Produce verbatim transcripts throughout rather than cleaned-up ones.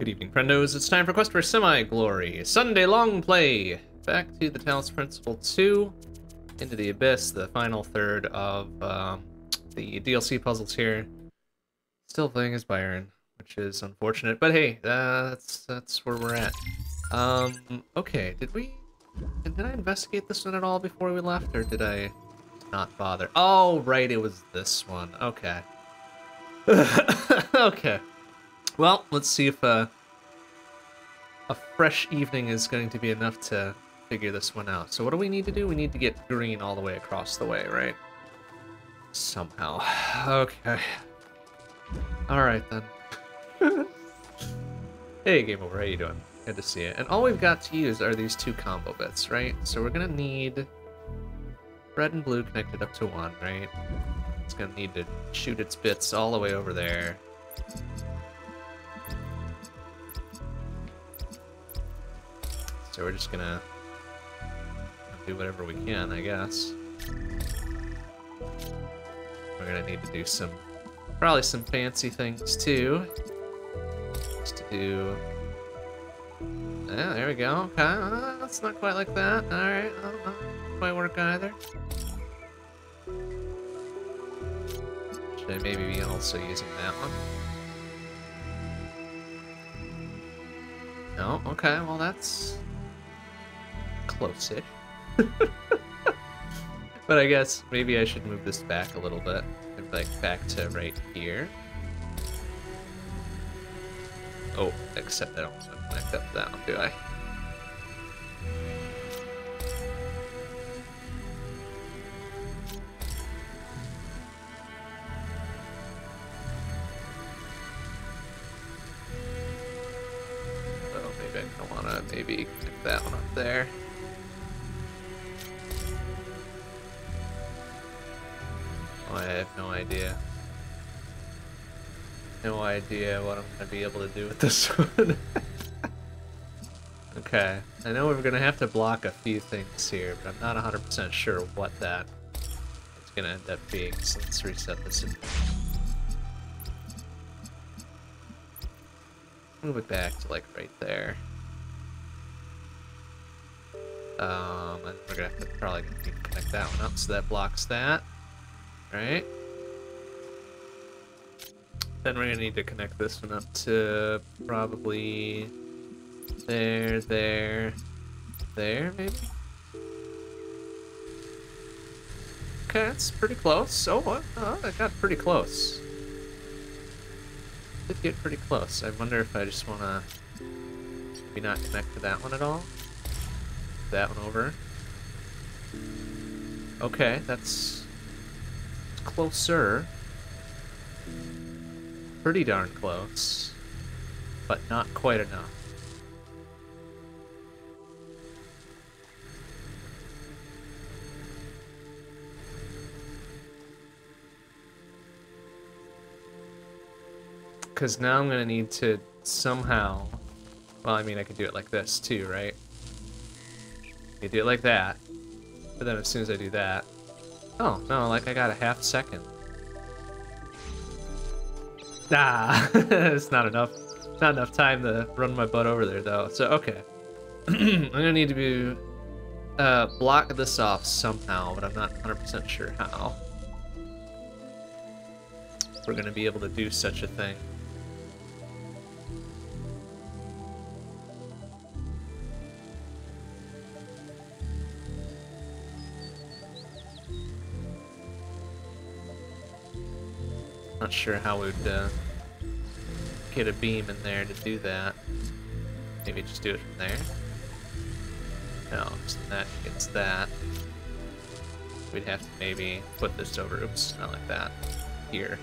Good evening, friendos. It's time for Quest for Semi-Glory, Sunday long play. Back to the Talos Principle two, Into the Abyss, the final third of uh, the D L C puzzles here. Still playing as Byron, which is unfortunate, but hey, uh, that's that's where we're at. Um, okay, did we? Did I investigate this one at all before we left, or did I not bother? Oh, right, it was this one. Okay. Okay. Well, let's see if uh, a fresh evening is going to be enough to figure this one out. So what do we need to do? We need to get green all the way across the way, right? Somehow. Okay. All right, then. Hey, Game Over, how you doing? Good to see you. And all we've got to use are these two combo bits, right? So we're going to need red and blue connected up to one, right? It's going to need to shoot its bits all the way over there. So we're just gonna do whatever we can, I guess. We're gonna need to do some, probably some fancy things too. Just to do, yeah, there we go, okay, uh, that's not quite like that, alright, uh, might work either. Should I maybe be also using that one? No, okay, well that's... close-ish. But I guess maybe I should move this back a little bit. Like, back to right here. Oh, except I don't want to connect up that one, do I? Oh, maybe I don't want to maybe connect that one up there. I have no idea. No idea what I'm gonna be able to do with this one. Okay, I know we're gonna have to block a few things here, but I'm not one hundred percent sure what that is gonna end up being, so let's reset this. Move it back to like right there. Um, and we're gonna have to probably connect that one up, so that blocks that. Right? Then we're gonna need to connect this one up to probably there, there, there, maybe? Okay, that's pretty close. Oh, what? Oh, I got pretty close. Did get pretty close. I wonder if I just wanna maybe not connect to that one at all? That one over. Okay, that's... closer. Pretty darn close. But not quite enough. Because now I'm going to need to somehow... Well, I mean, I could do it like this too, right? I could do it like that. But then as soon as I do that... Oh, no, like I got a half second. Nah, it's not enough. Not enough time to run my butt over there, though. So, okay. I'm gonna need to be, uh, block this off somehow, but I'm not one hundred percent sure how. If we're gonna be able to do such a thing. Not sure how we'd uh, get a beam in there to do that. Maybe just do it from there. No, so that gets that. We'd have to maybe put this over. Oops, not like that. Here.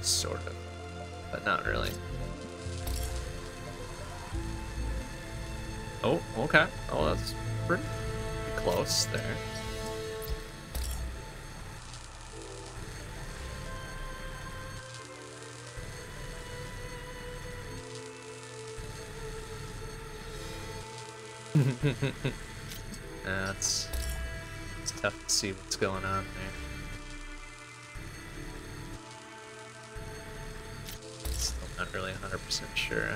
Sort of, but not really. Oh, okay. Oh, that's pretty close there. Nah, it's, it's tough to see what's going on there. Not really one hundred percent sure.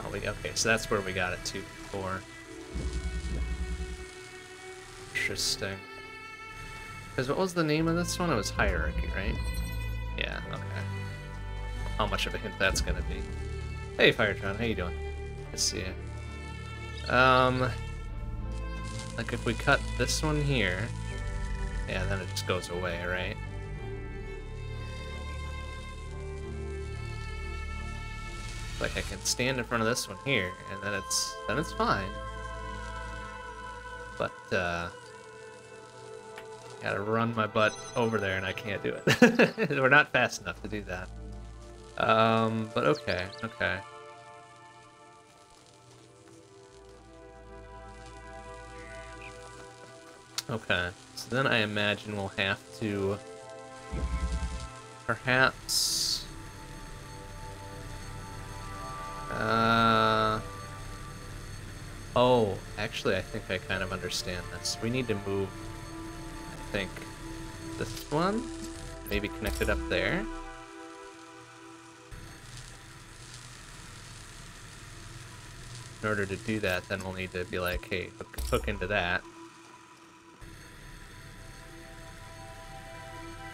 Oh, we, okay, so that's where we got it to before. Interesting. Because what was the name of this one? It was Hierarchy, right? Yeah, okay. How much of a hint that's gonna be. Hey, Firetron, how you doing? Good to see you. Um, like if we cut this one here, yeah, then it just goes away, right? Like I can stand in front of this one here, and then it's then it's fine. But uh, gotta run my butt over there, and I can't do it. We're not fast enough to do that. Um, but okay, okay. Okay, so then I imagine we'll have to perhaps uh oh, actually I think I kind of understand this. We need to move, I think, this one, maybe connect it up there. In order to do that, then we'll need to be like, hey, hook, hook into that.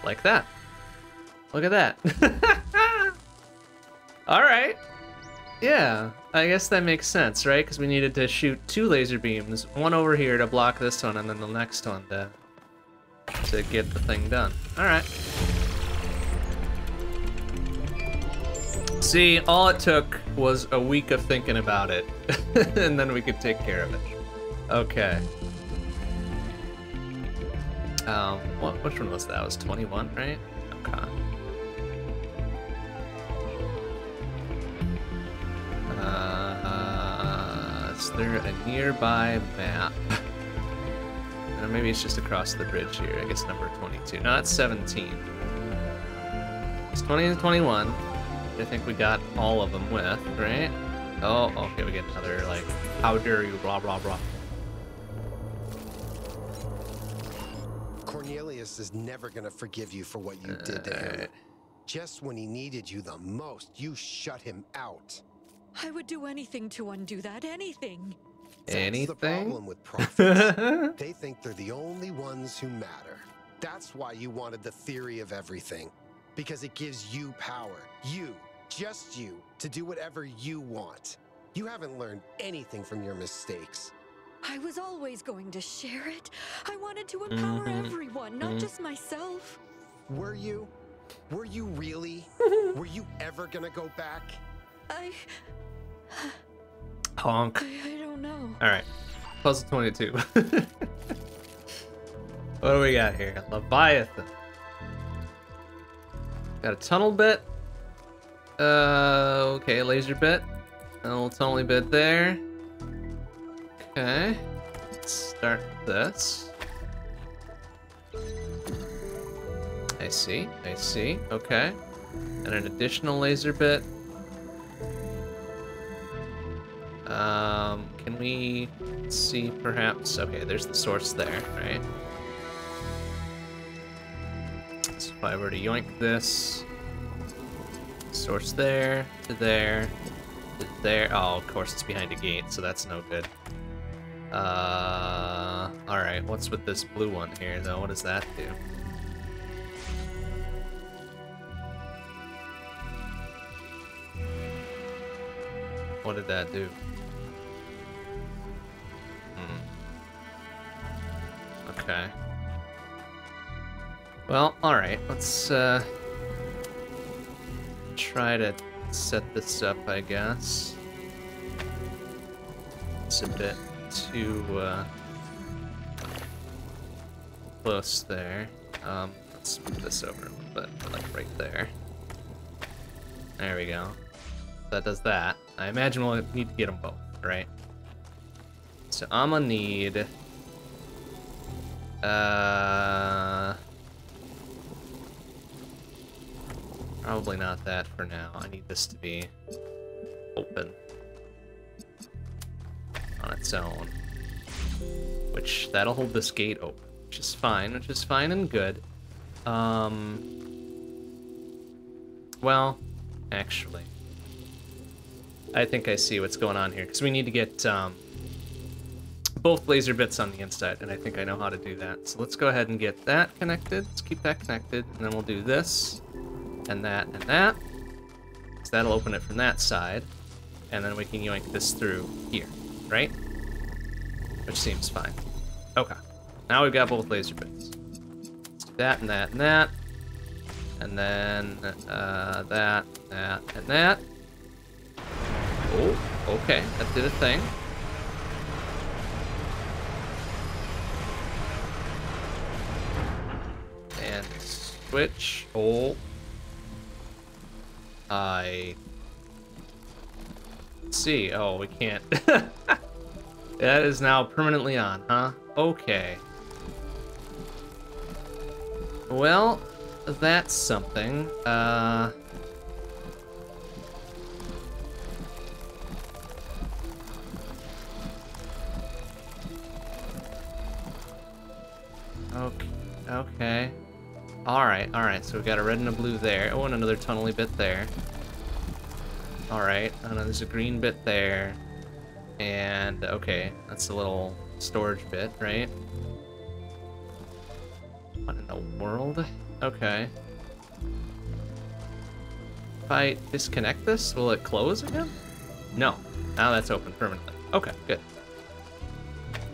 Like that. Look at that. Alright. Yeah, I guess that makes sense, right? Because we needed to shoot two laser beams, one over here to block this one, and then the next one to, to get the thing done. Alright. See, all it took was a week of thinking about it, and then we could take care of it. Okay. Um, what, which one was that? It was twenty-one, right? Okay. Uh, uh, is there a nearby map? Or maybe it's just across the bridge here. I guess number twenty-two. No, that's seventeen. It's twenty and twenty-one. I think we got all of them with, right? Oh, okay, we get another, like, how dare you, blah, blah, blah. Cornelius is never gonna forgive you for what you uh, did to him. Just when he needed you the most, you shut him out. I would do anything to undo that, anything. Anything? That's the problem with prophets. They think they're the only ones who matter. That's why you wanted the theory of everything. Because it gives you power. You, just you, to do whatever you want. You haven't learned anything from your mistakes. I was always going to share it. I wanted to empower mm-hmm. everyone, not mm-hmm. just myself. Were you? Were you really? Were you ever gonna go back? I... Honk. I, I don't know. Alright. Puzzle twenty-two. What do we got here? Leviathan. Got a tunnel bit. Uh, okay, laser bit. A little tunnel bit there. Okay. Let's start this. I see, I see. Okay. And an additional laser bit. Um, can we see perhaps? Okay, there's the source there, right? So if I were to yoink this, source there, to there, to there. Oh, of course it's behind a gate, so that's no good. Uh, alright, what's with this blue one here, though? What does that do? What did that do? Hmm. Okay. Well, alright, let's uh, try to set this up, I guess. It's a bit too uh, close there. Um, let's move this over a little bit, like right there. There we go. That does that. I imagine we'll need to get them both, right? So I'm gonna need... Uh... Probably not that for now. I need this to be open on its own, which that'll hold this gate open, which is fine, which is fine and good. Um, well, actually, I think I see what's going on here, because we need to get um, both laser bits on the inside, and I think I know how to do that. So let's go ahead and get that connected. Let's keep that connected, and then we'll do this, and that, and that. So that'll open it from that side, and then we can yoink this through here, right? Which seems fine. Okay. Now we've got both laser bits. Let's do that, and that, and that. And then uh, that, that, and that. Oh, okay, that did a thing. And switch. Oh. I see. Oh, we can't. That is now permanently on, huh? Okay. Well, that's something. Uh... Okay. Okay. Alright, alright, so we've got a red and a blue there. Oh, and another tunnely bit there. Alright, and there's a green bit there. And, okay, that's a little storage bit, right? What in the world? Okay. If I disconnect this, will it close again? No. Now that's open permanently. Okay, good.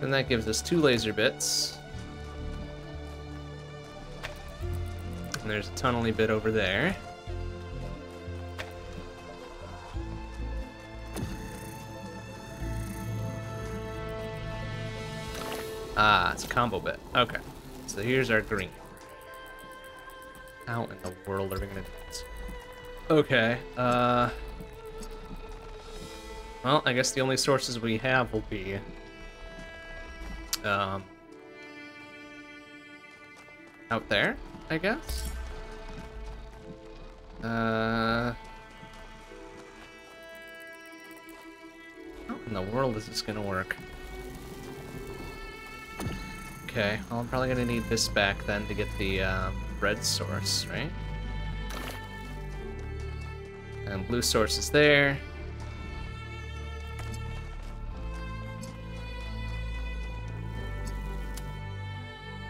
Then that gives us two laser bits. And there's a tunnely bit over there. Ah, it's a combo bit. Okay. So here's our green. How in the world are we gonna do this? Okay, uh... well, I guess the only sources we have will be... Um... out there, I guess? Uh... How in the world is this gonna work? Okay, well, I'm probably gonna need this back then to get the, um... red source, right? And blue source is there.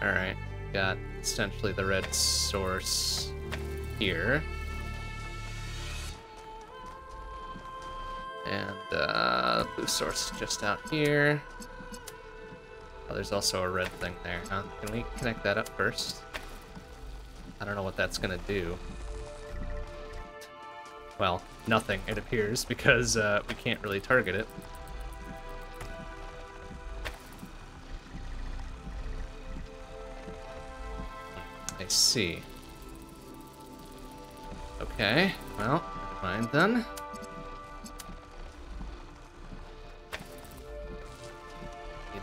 Alright, got essentially the red source here. And uh, blue source is just out here. Oh, there's also a red thing there, huh? Can we connect that up first? I don't know what that's gonna do. Well, nothing, it appears, because uh, we can't really target it. I see. Okay, well, never mind then.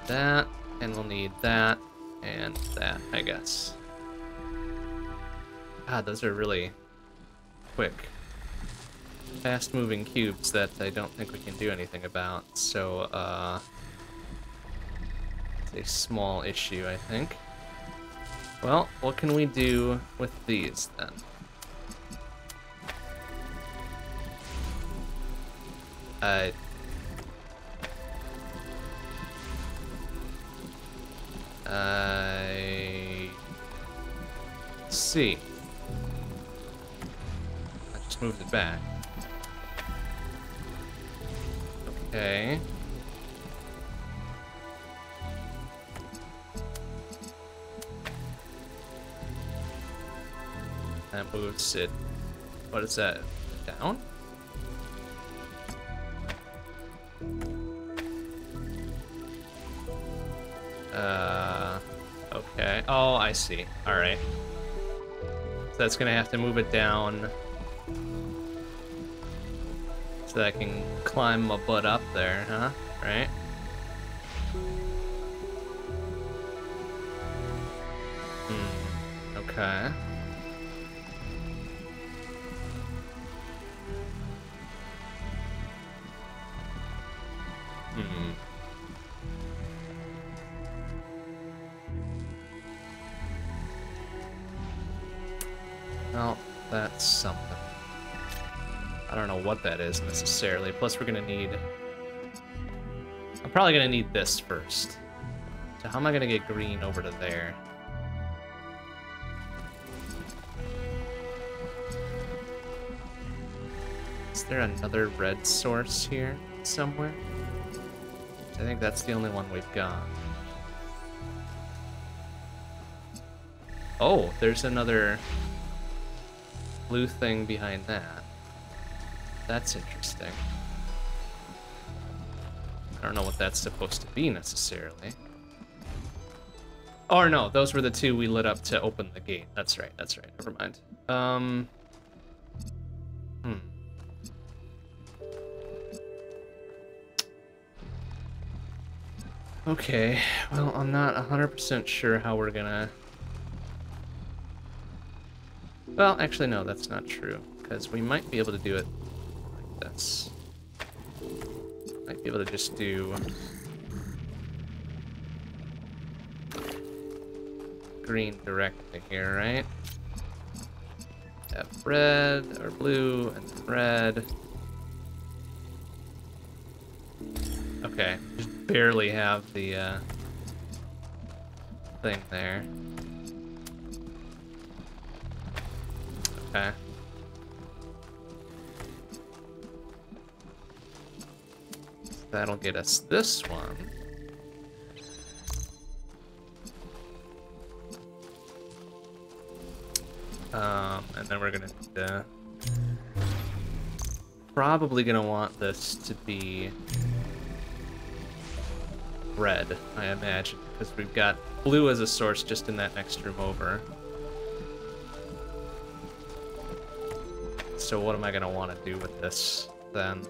Need that, and we'll need that, and that, I guess. God, those are really quick, fast-moving cubes that I don't think we can do anything about, so, uh, it's a small issue, I think. Well, what can we do with these, then? I... I... Let's see. Moved it back. Okay. That moves it. What is that? Down? Uh. Okay. Oh, I see. All right. So that's gonna have to move it down. So I can climb my butt up there, huh? Right? Hmm. Okay. Hmm. Well, that's something. I don't know what that is necessarily. Plus, we're gonna need... I'm probably gonna need this first. So how am I gonna get green over to there? Is there another red source here somewhere? I think that's the only one we've got. Oh, there's another blue thing behind that. That's interesting. I don't know what that's supposed to be necessarily. Or no, those were the two we lit up to open the gate. That's right, that's right. Never mind. Um. Hmm. Okay, well, I'm not one hundred percent sure how we're gonna... Well, actually, no, that's not true, because we might be able to do it like this. Might be able to just do... green directly here, right? Have red, or blue, and then red. Okay, just barely have the uh, thing there. Okay. That'll get us this one. Um, and then we're gonna uh, probably gonna want this to be red, I imagine, because we've got blue as a source just in that next room over. So what am I going to want to do with this, then?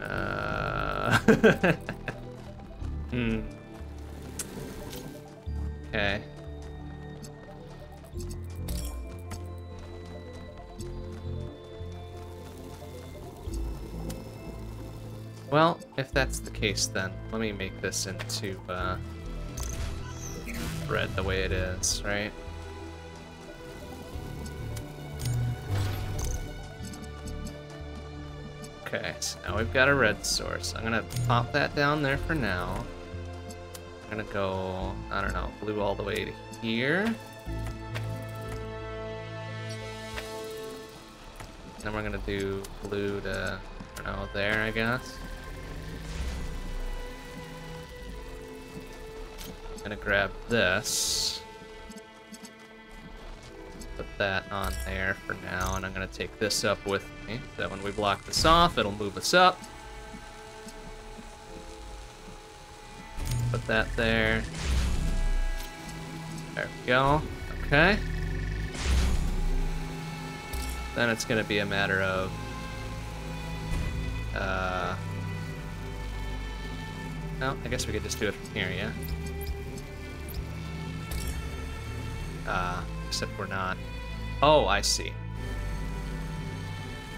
Uh... hmm. Okay. Well, if that's the case, then let me make this into uh, red the way it is, right? Okay, so now we've got a red source. I'm gonna pop that down there for now. I'm gonna go, I don't know, blue all the way to here. Then we're gonna do blue to, I don't know, there, I guess. I'm gonna grab this, put that on there for now, and I'm gonna take this up with me. So when we block this off, it'll move us up. Put that there. There we go. Okay. Then it's gonna be a matter of uh. Oh, I guess we could just do it from here, yeah. Uh, except we're not. Oh, I see.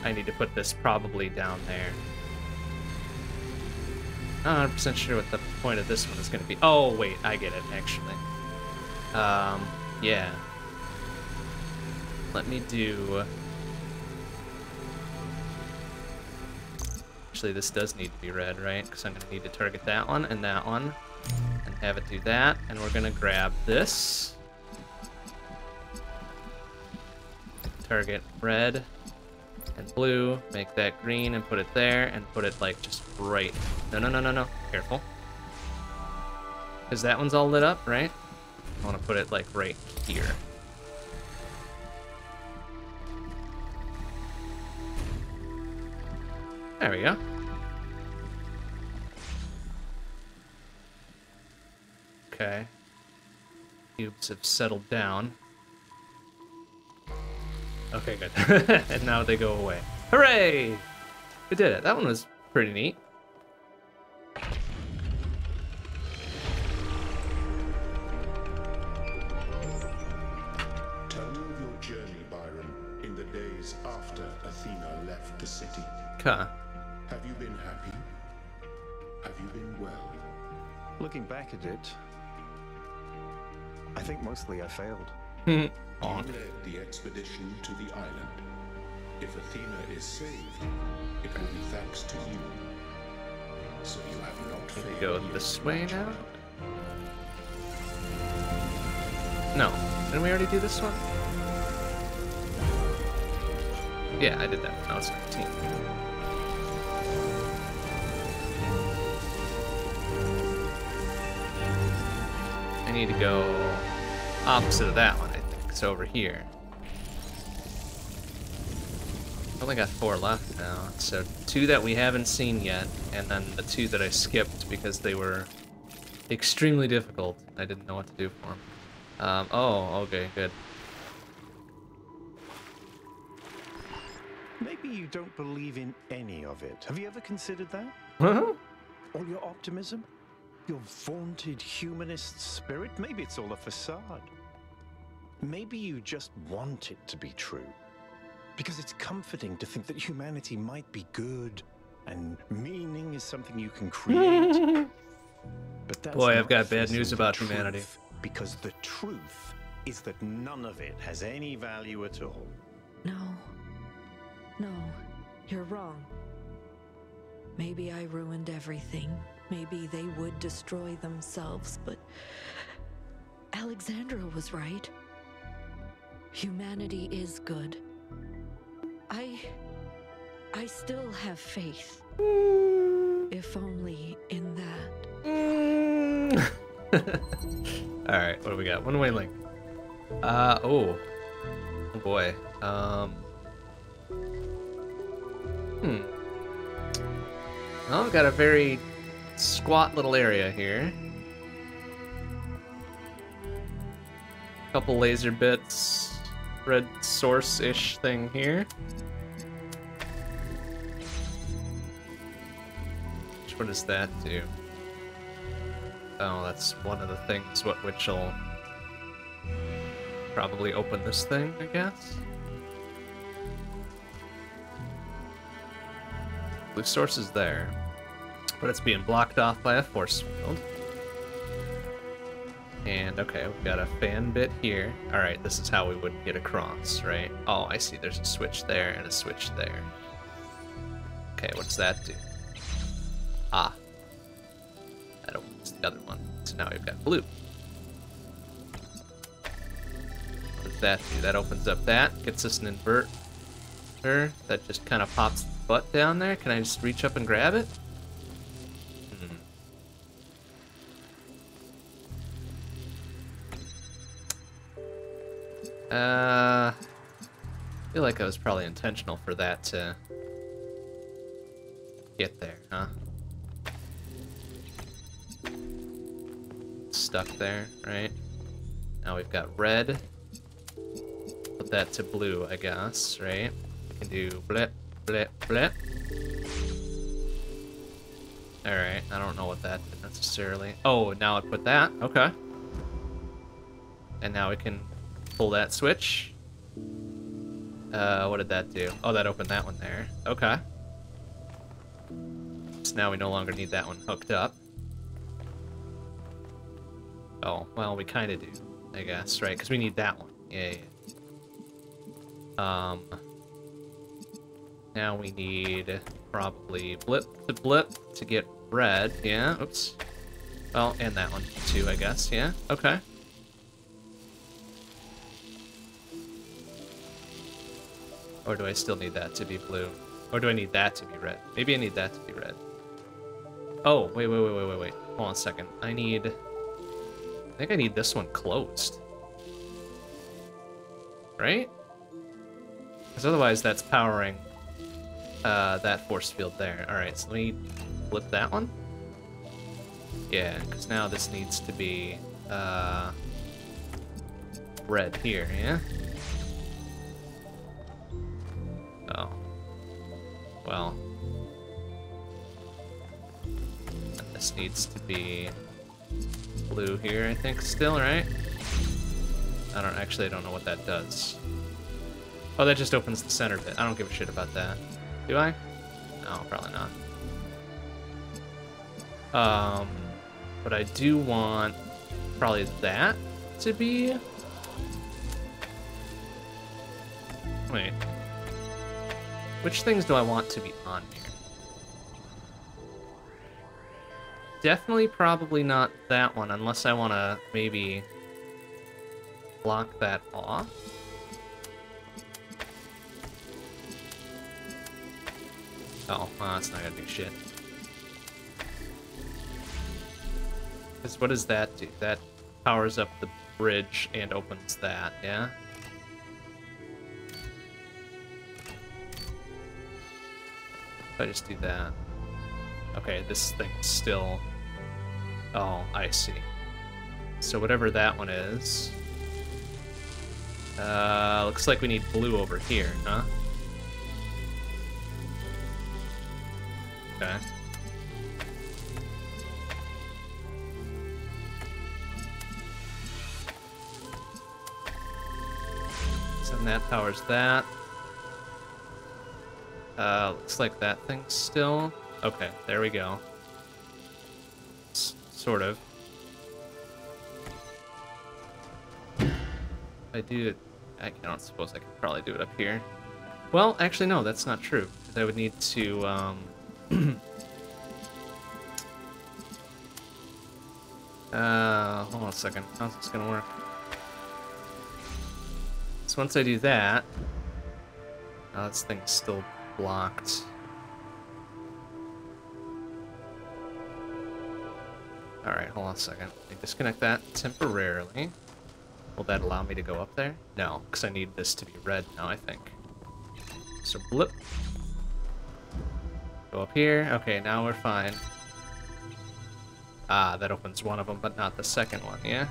I need to put this probably down there. Not one hundred percent sure what the point of this one is going to be. Oh, wait, I get it, actually. Um, yeah. Let me do... Actually, this does need to be red, right? Because I'm going to need to target that one and that one. And have it do that. And we're going to grab this. Target red and blue, make that green and put it there and put it like just right. No, no, no, no, no, careful. Because that one's all lit up, right? I want to put it like right here. There we go. Okay. Cubes have settled down. Okay, good. And now they go away. Hooray! We did it. That one was pretty neat. Terminate your journey, Byron, in the days after Athena left the city. Huh. Have you been happy? Have you been well? Looking back at it, I think mostly I failed. Mm. On you led the expedition to the island. If Athena is saved, it will be thanks to you. So you have not failed. We go this way now? No. Didn't we already do this one? Yeah, I did that when I was nineteen. I need to go opposite of that one, I think. It's over here. Only got four left now, so two that we haven't seen yet, and then the two that I skipped because they were extremely difficult. I didn't know what to do for them. Um, oh, okay, good. Maybe you don't believe in any of it. Have you ever considered that? Huh? All your optimism? Your vaunted humanist spirit? Maybe it's all a facade. Maybe you just want it to be true. Because it's comforting to think that humanity might be good and meaning is something you can create. But that's Boy, I've got bad news about humanity. Because the truth is that none of it has any value at all. No. No, you're wrong. Maybe I ruined everything. Maybe they would destroy themselves, but Alexandra was right. Humanity is good. I... I still have faith. Mm. If only in that. Mm. Alright, what do we got? One-way link. Uh, oh. Oh boy. Um... Hmm. Well, I've got a very squat little area here. Couple laser bits. Red source-ish thing here. Which one does that do? Oh, that's one of the things what which'll probably open this thing, I guess. Blue source is there, but it's being blocked off by a force field. And, okay, we've got a fan bit here. Alright, this is how we would get across, right? Oh, I see. There's a switch there and a switch there. Okay, what's that do? Ah. That opens the other one. So now we've got blue. What does that do? That opens up that. Gets us an inverter. That just kind of pops the butt down there. Can I just reach up and grab it? Uh, I feel like I was probably intentional for that to get there, huh? Stuck there, right? Now we've got red. Put that to blue, I guess, right? We can do blip, blip, blip. Alright, I don't know what that did necessarily. Oh, now I put that, okay. And now we can... pull that switch. Uh, what did that do? Oh, that opened that one there. Okay. So now we no longer need that one hooked up. Oh, well, we kind of do, I guess, right? Because we need that one. Yeah, yeah. Um. Now we need probably blip to blip to get red. Yeah, oops. Well, and that one too, I guess. Yeah, okay. Or do I still need that to be blue? Or do I need that to be red? Maybe I need that to be red. Oh, wait, wait, wait, wait, wait, wait. Hold on a second. I need... I think I need this one closed. Right? Because otherwise that's powering uh, that force field there. Alright, so let me flip that one. Yeah, because now this needs to be uh, red here, yeah? Oh. Well. This needs to be blue here, I think, still, right? I don't actually I don't know what that does. Oh, that just opens the center bit. I don't give a shit about that. Do I? No, probably not. Um But I do want probably that to be... Wait. Which things do I want to be on here? Definitely probably not that one, unless I want to maybe block that off. Oh, well, that's not going to do shit. Because what does that do? That powers up the bridge and opens that, yeah? If I just do that... Okay, this thing's still... Oh, I see. So whatever that one is... Uh, looks like we need blue over here, huh? Okay. So that powers that. Uh, looks like that thing's still... Okay, there we go. S- sort of. I do it... I don't suppose I could probably do it up here. Well, actually, no, that's not true. I would need to, um... uh, hold on a second. How's this gonna work? So once I do that... Now this thing's still blocked. Alright, hold on a second. I disconnect that temporarily. Will that allow me to go up there? No, because I need this to be red now, I think. So, blip. Go up here. Okay, now we're fine. Ah, that opens one of them, but not the second one, yeah?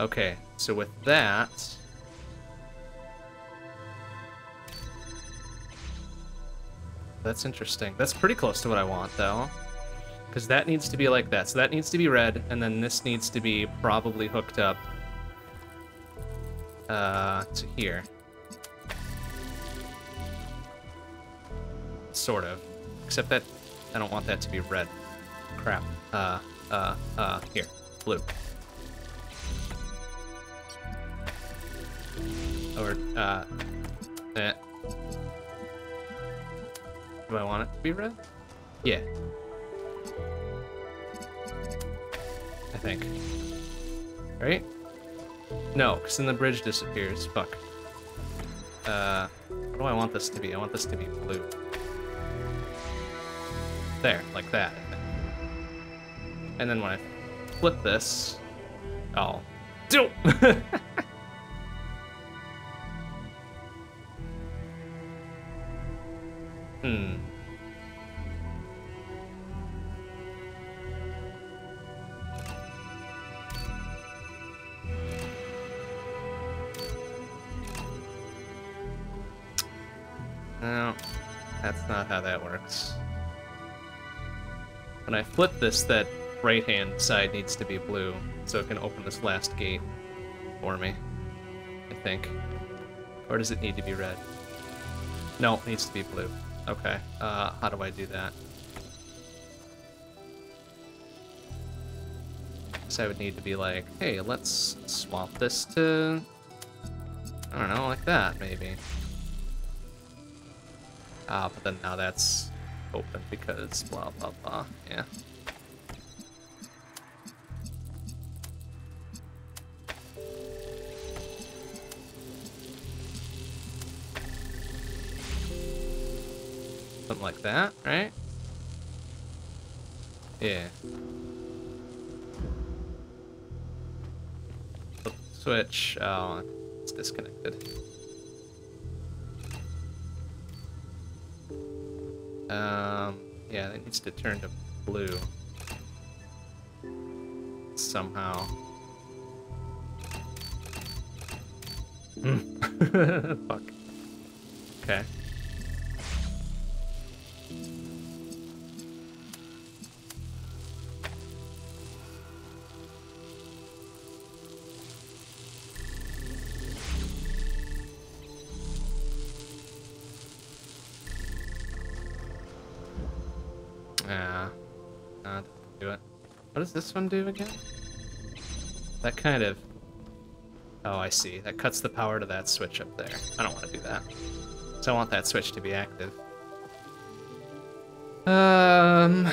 Okay, so with that... That's interesting. That's pretty close to what I want, though. Because that needs to be like that. So that needs to be red, and then this needs to be probably hooked up uh, to here. Sort of. Except that I don't want that to be red. Crap. Uh, uh, uh, here. Blue. Or, uh, eh. Do I want it to be red? Yeah. I think. Right? No, because then the bridge disappears. Fuck. Uh, what do I want this to be? I want this to be blue. There, like that. And then when I flip this... Oh. Dude! Hmm. No, that's not how that works. When I flip this, that right-hand side needs to be blue, so it can open this last gate for me, I think. Or does it need to be red? No, it needs to be blue. Okay, uh, how do I do that? So I would need to be like, hey, let's swap this to... I don't know, like that, maybe. Ah, uh, but then now that's open because blah, blah, blah, yeah. Something like that, right? Yeah. Flip the switch, oh, it's disconnected. Um, yeah, it needs to turn to blue. Somehow. Mm. Fuck. Okay. do it. What does this one do again? That kind of... Oh, I see. That cuts the power to that switch up there. I don't want to do that. So I want that switch to be active. Um...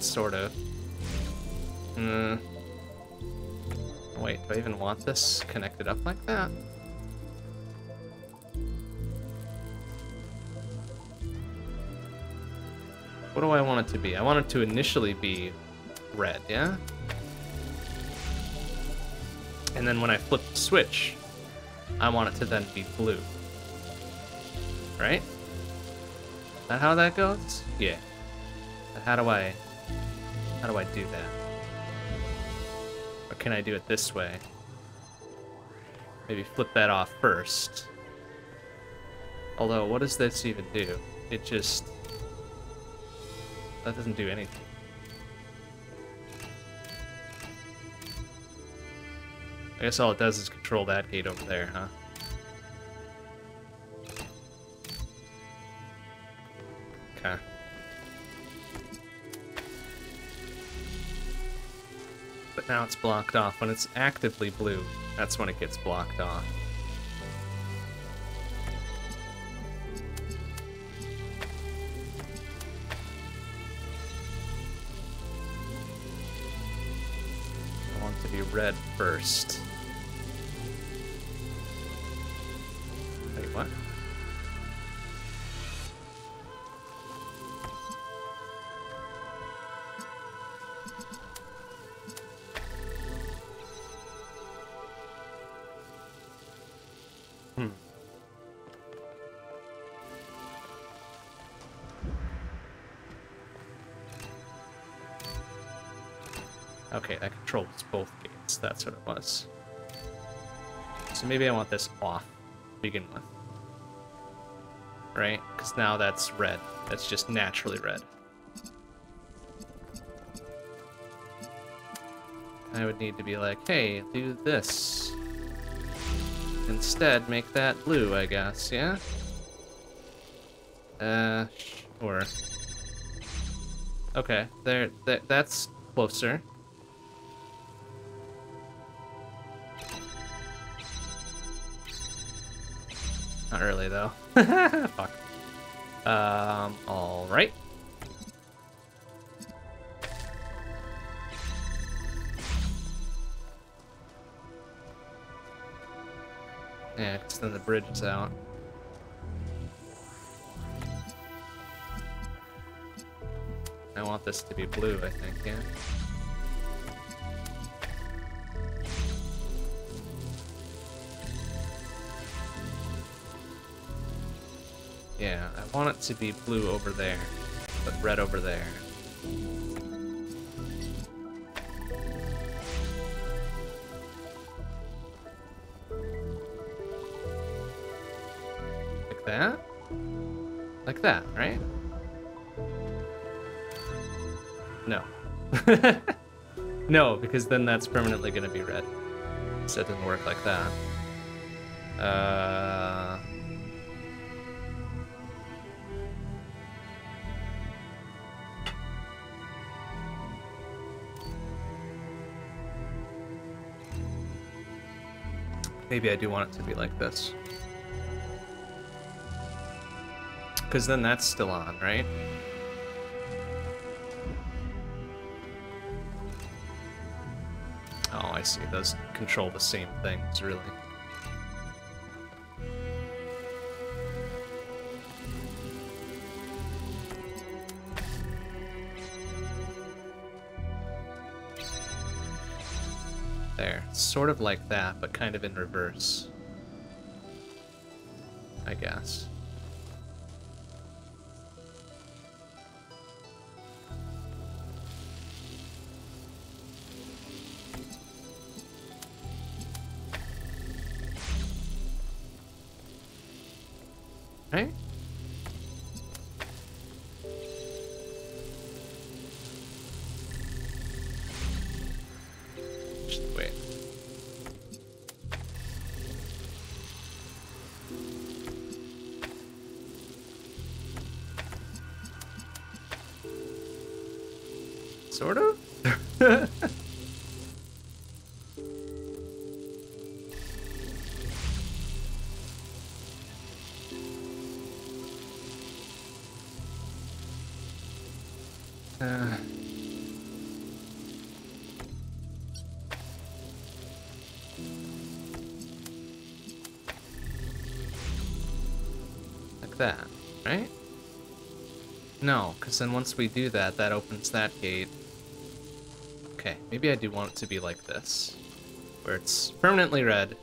Sort of. Mm. Wait, do I even want this connected up like that? What do I want it to be? I want it to initially be red, yeah? And then when I flip the switch, I want it to then be blue. Right? Is that how that goes? Yeah. But how do I... How do I do that? Or can I do it this way? Maybe flip that off first. Although, what does this even do? It just... That doesn't do anything. I guess all it does is control that gate over there, huh? Okay. But now it's blocked off. When it's actively blue, that's when it gets blocked off. I want it to be red first. Wait, what? Okay, that controls both gates. That's what it was. So maybe I want this off to begin with. Right? Because now that's red. That's just naturally red. I would need to be like, hey, do this. Instead, make that blue, I guess, yeah? Uh, sure. Okay, there, there that's closer. Not really, though. Fuck. Um, alright. Yeah, because then the bridge is out. I want this to be blue, I think, yeah? Yeah, I want it to be blue over there, but red over there. Like that? Like that, right? No. No, because then that's permanently going to be red. So it doesn't work like that. Uh... Maybe I do want it to be like this. Because then that's still on, right? Oh, I see. Those control the same things, really. Sort of like that, but kind of in reverse, I guess. Right? Just wait. Sort of? Uh. Like that, right? No, because then once we do that, that opens that gate. Okay, maybe I do want it to be like this, where it's permanently red.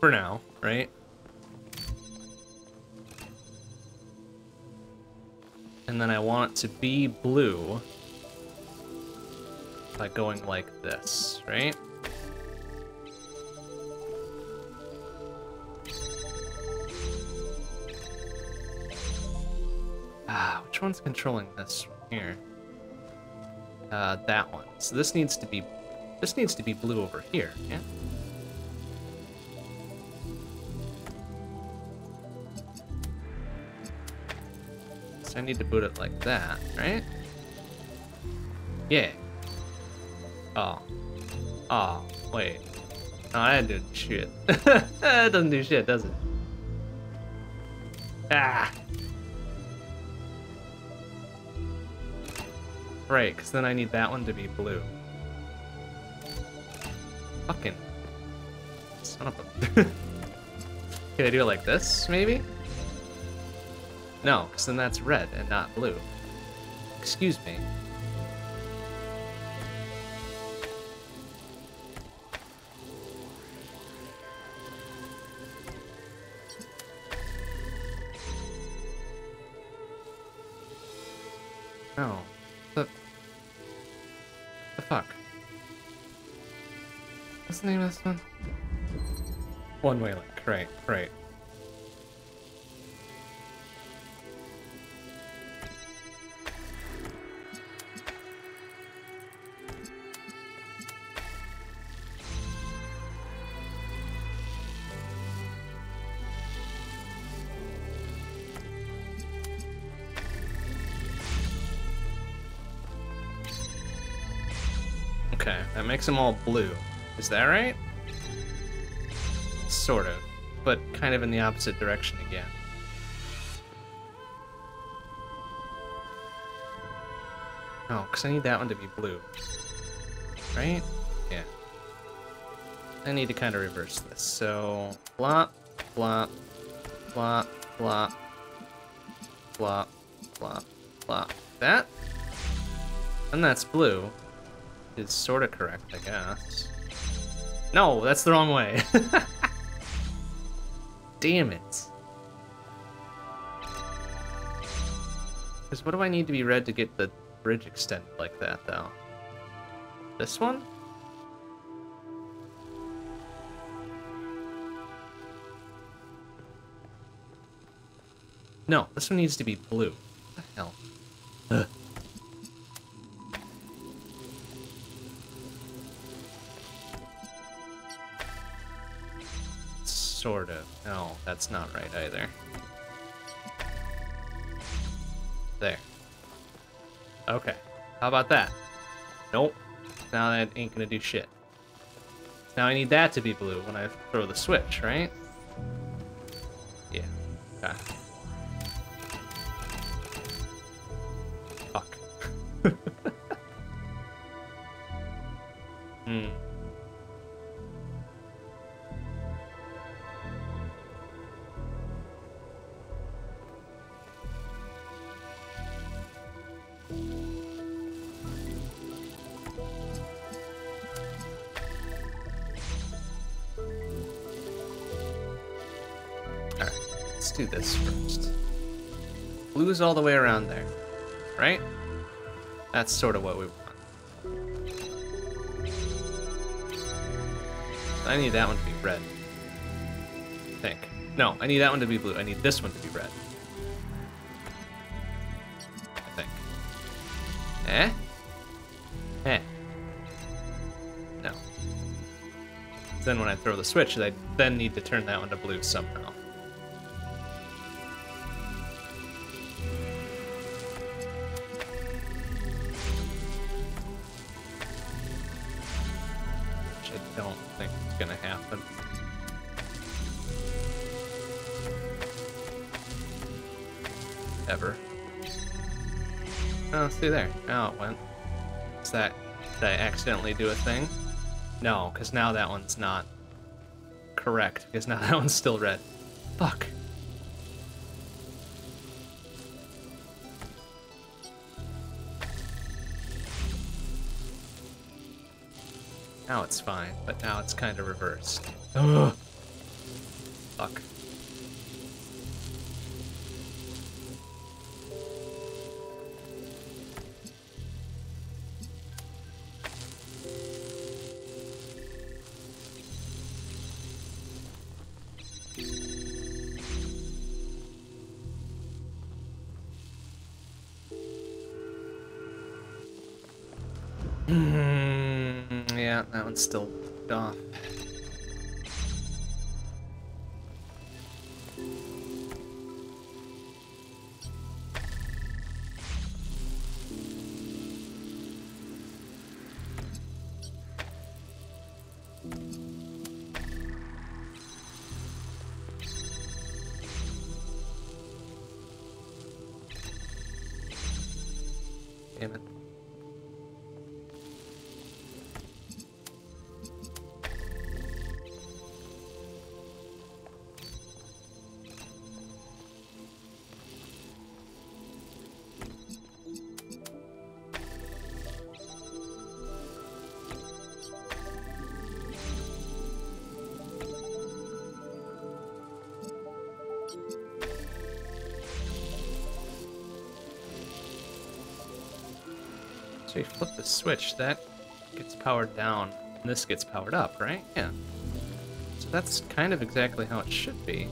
For now, right? And then I want it to be blue by going like this, right? Ah, which one's controlling this one here? Uh, that one. So this needs to be, this needs to be blue over here, yeah? I need to boot it like that, right? Yeah. Oh. Oh, wait. No, I didn't do shit. That doesn't do shit, does it? Ah! Right, because then I need that one to be blue. Fucking son of a... Can I do it like this, maybe? No, because then that's red and not blue. Excuse me. No. The... The fuck? What's the name of this one? One-way link, right, right. Okay, that makes them all blue. Is that right? Sort of, but kind of in the opposite direction again. No, because I need that one to be blue. Right? Yeah. I need to kind of reverse this. So, flop, flop, flop, flop, flop, flop, flop. That? And that's blue. Is sort of correct, I guess. No, that's the wrong way. Damn it. Because what do I need to be red to get the bridge extended like that, though? This one? No, this one needs to be blue. What the hell? Ugh. Sort of. No, that's not right either. There. Okay. How about that? Nope. Now that ain't gonna do shit. Now I need that to be blue when I throw the switch, right? Yeah. Okay. Fuck. Hmm. Let's do this first. Blue's all the way around there, right? That's sort of what we want. I need that one to be red, I think. No, I need that one to be blue. I need this one to be red. I think. Eh? Eh. No. Then when I throw the switch, I then need to turn that one to blue somehow. See there. Now it went. Is that, did I accidentally do a thing? No, because now that one's not correct, because now that one's still red. Fuck. Now it's fine, but now it's kind of reversed. Ugh. Fuck. Still off. Damn it. So you flip the switch, that gets powered down, and this gets powered up, right? Yeah. So that's kind of exactly how it should be.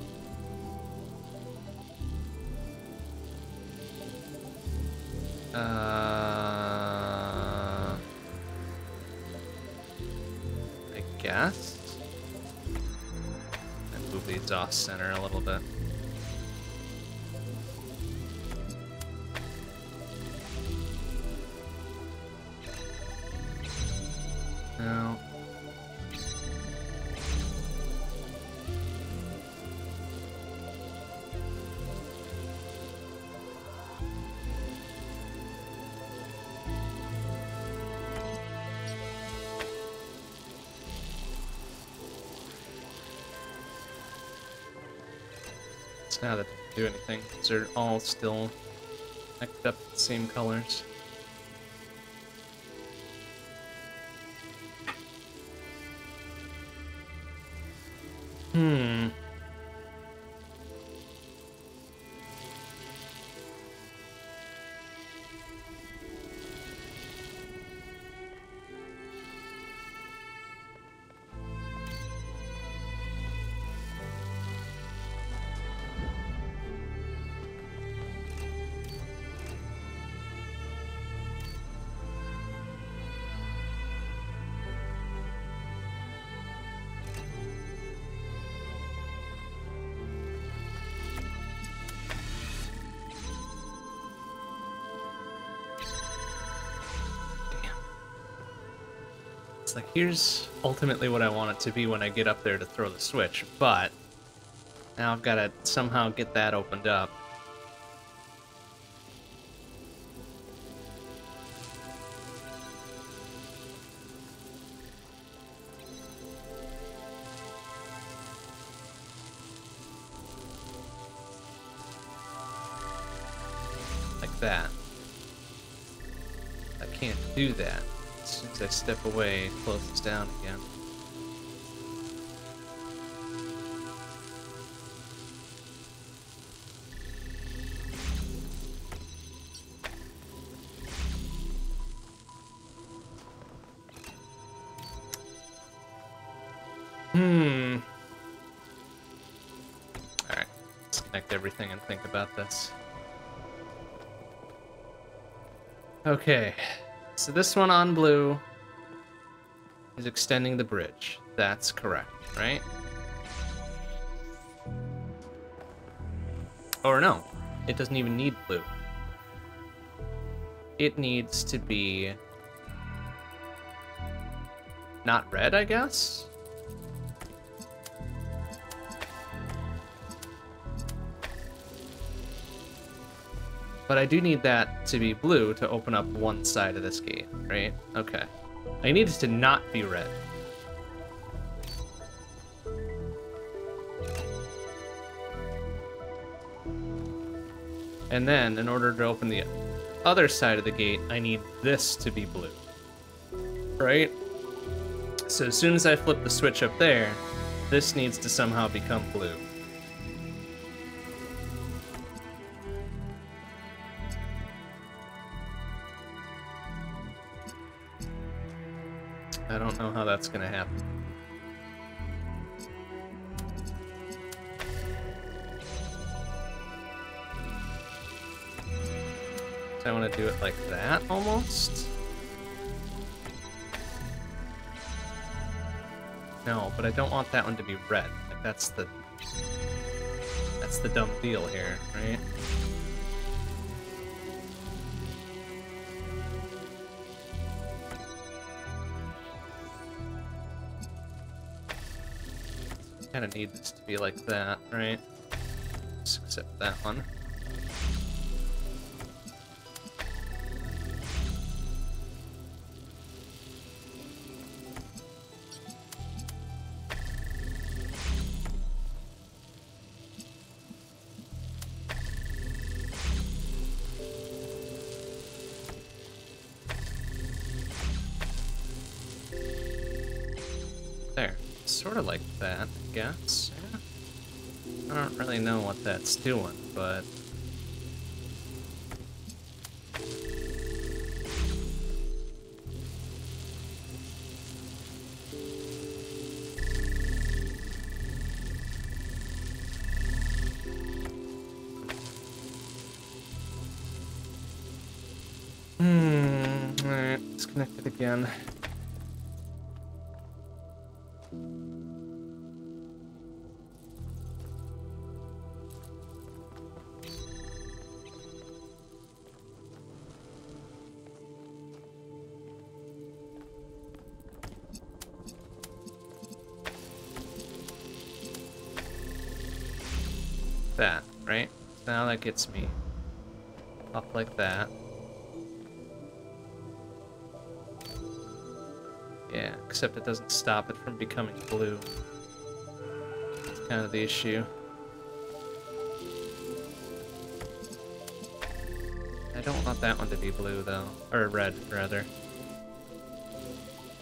Uh, I guess. And move the exhaust center a little bit. Now that doesn't do anything, because they're all still connected up the same colors. Hmm. Like, here's ultimately what I want it to be when I get up there to throw the switch, but now I've got to somehow get that opened up. Like that. I can't do that. As I step away, close this down again. Hmm. disconnect everything and think about this. Okay, so this one on blue is extending the bridge. That's correct, right? Or no, it doesn't even need blue. It needs to be not red, I guess? But I do need that to be blue to open up one side of this gate, right? Okay. I need it to not be red. And then, in order to open the other side of the gate, I need this to be blue, right? So as soon as I flip the switch up there, this needs to somehow become blue. I don't know how that's gonna happen. So I want to do it like that, almost. No, but I don't want that one to be red. Like, that's the that's the dumb deal here, right? Kind of need this to be like that, right? Just accept that one. Guess. I don't really know what that's doing, but hmm. All right, it's connected again. That gets me up like that. Yeah, except it doesn't stop it from becoming blue. That's kind of the issue. I don't want that one to be blue though, or red rather.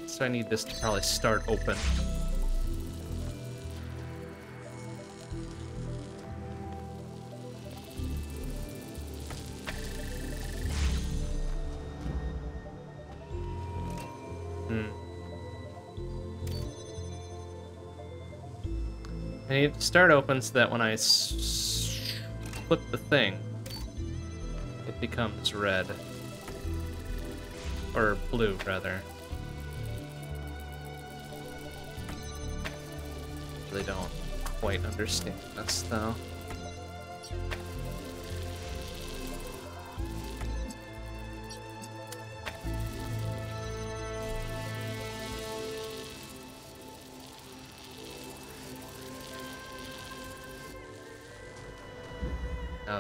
So I need this to probably start open. I need to start open so that when I s flip the thing, it becomes red. Or blue, rather. I really don't quite understand this, though.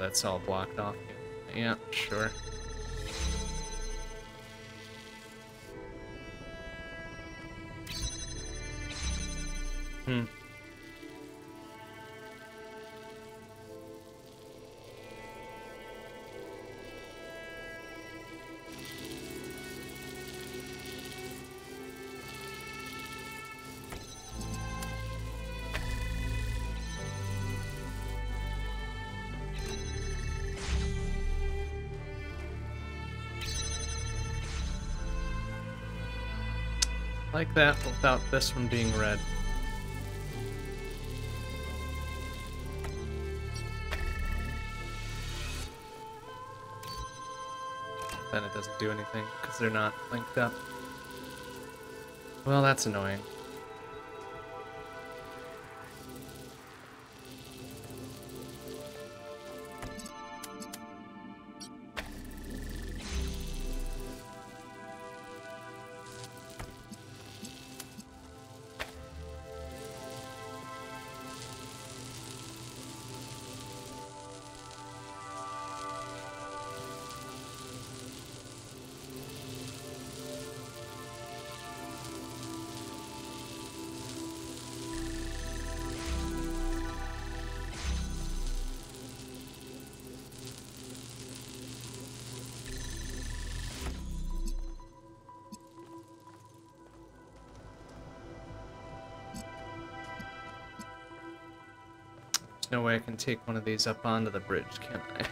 It's all blocked off. Yeah, sure. Hmm. Like that without this one being red. then it doesn't do anything because they're not linked up. Well, that's annoying. No way I can take one of these up onto the bridge, can I?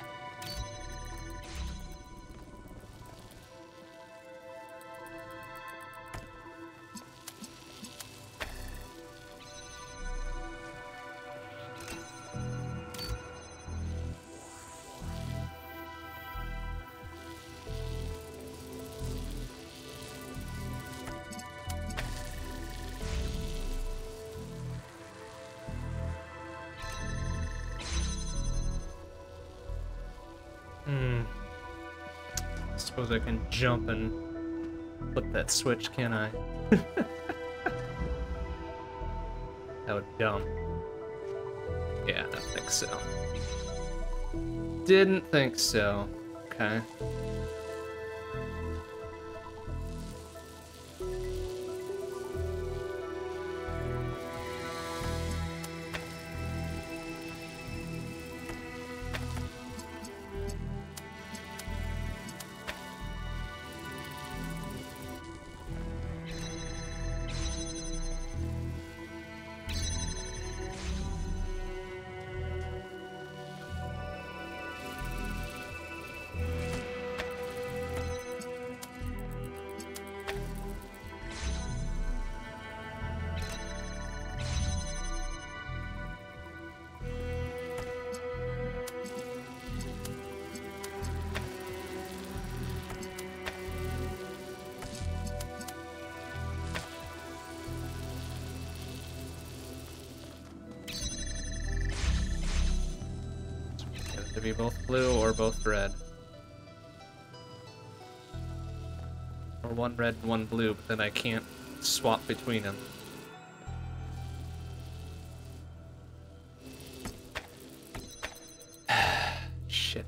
I can jump and flip that switch, can I? How dumb. Yeah, I don't think so. Didn't think so. Okay. To be both blue or both red. Or one red and one blue, but then I can't swap between them. Shit.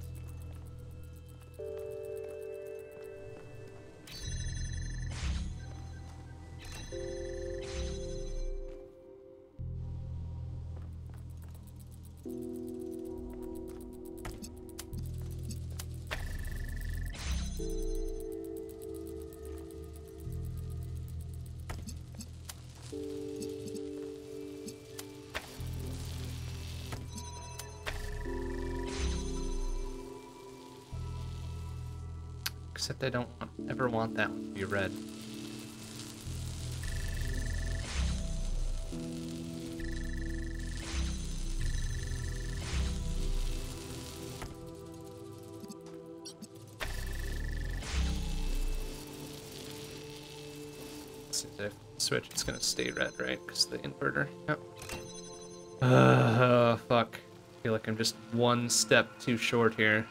Except I don't ever want that one to be red. Since I switch, it's gonna stay red, right? Because the inverter. Yep. Uh, oh, fuck. I feel like I'm just one step too short here.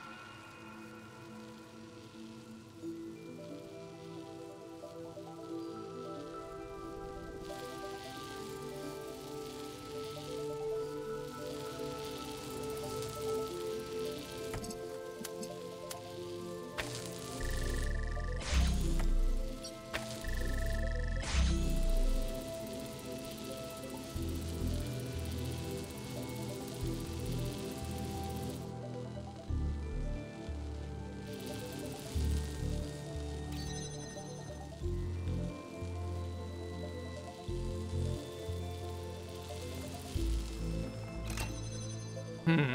All right,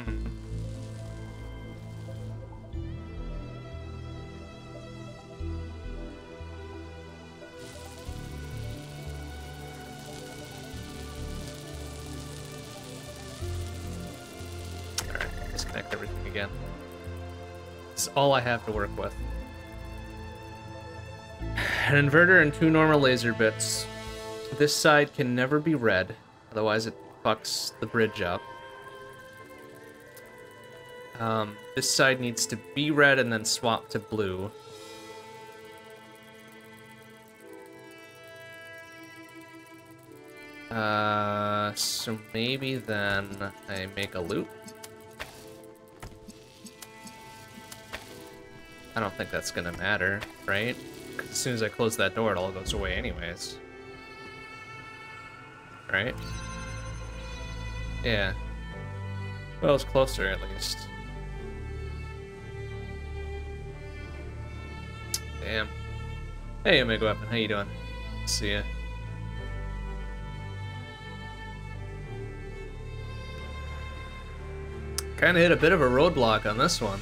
disconnect everything again. It's all I have to work with. an inverter and two normal laser bits. This side can never be red, otherwise it fucks the bridge up. Um, this side needs to be red and then swap to blue. Uh, so maybe then I make a loop. I don't think that's gonna matter, right? 'Cause as soon as I close that door, it all goes away anyways. Right? Yeah. Well, it's closer at least. Damn. Hey, Omega Weapon, how you doing? See ya. Kinda hit a bit of a roadblock on this one.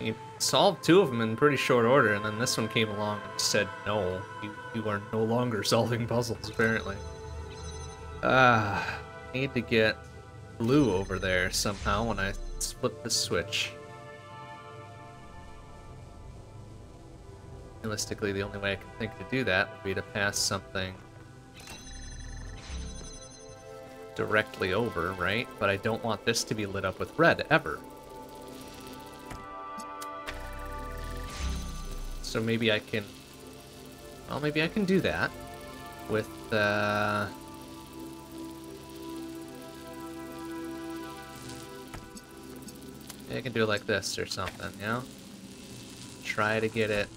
You solved two of them in pretty short order, and then this one came along and said, no, you, you are no longer solving puzzles, apparently. Ah, uh, need to get blue over there somehow when I split the switch. Realistically, the only way I can think to do that would be to pass something directly over, right? But I don't want this to be lit up with red, ever. So maybe I can... well, maybe I can do that with, uh... maybe I can do it like this or something, you know? Try to get it...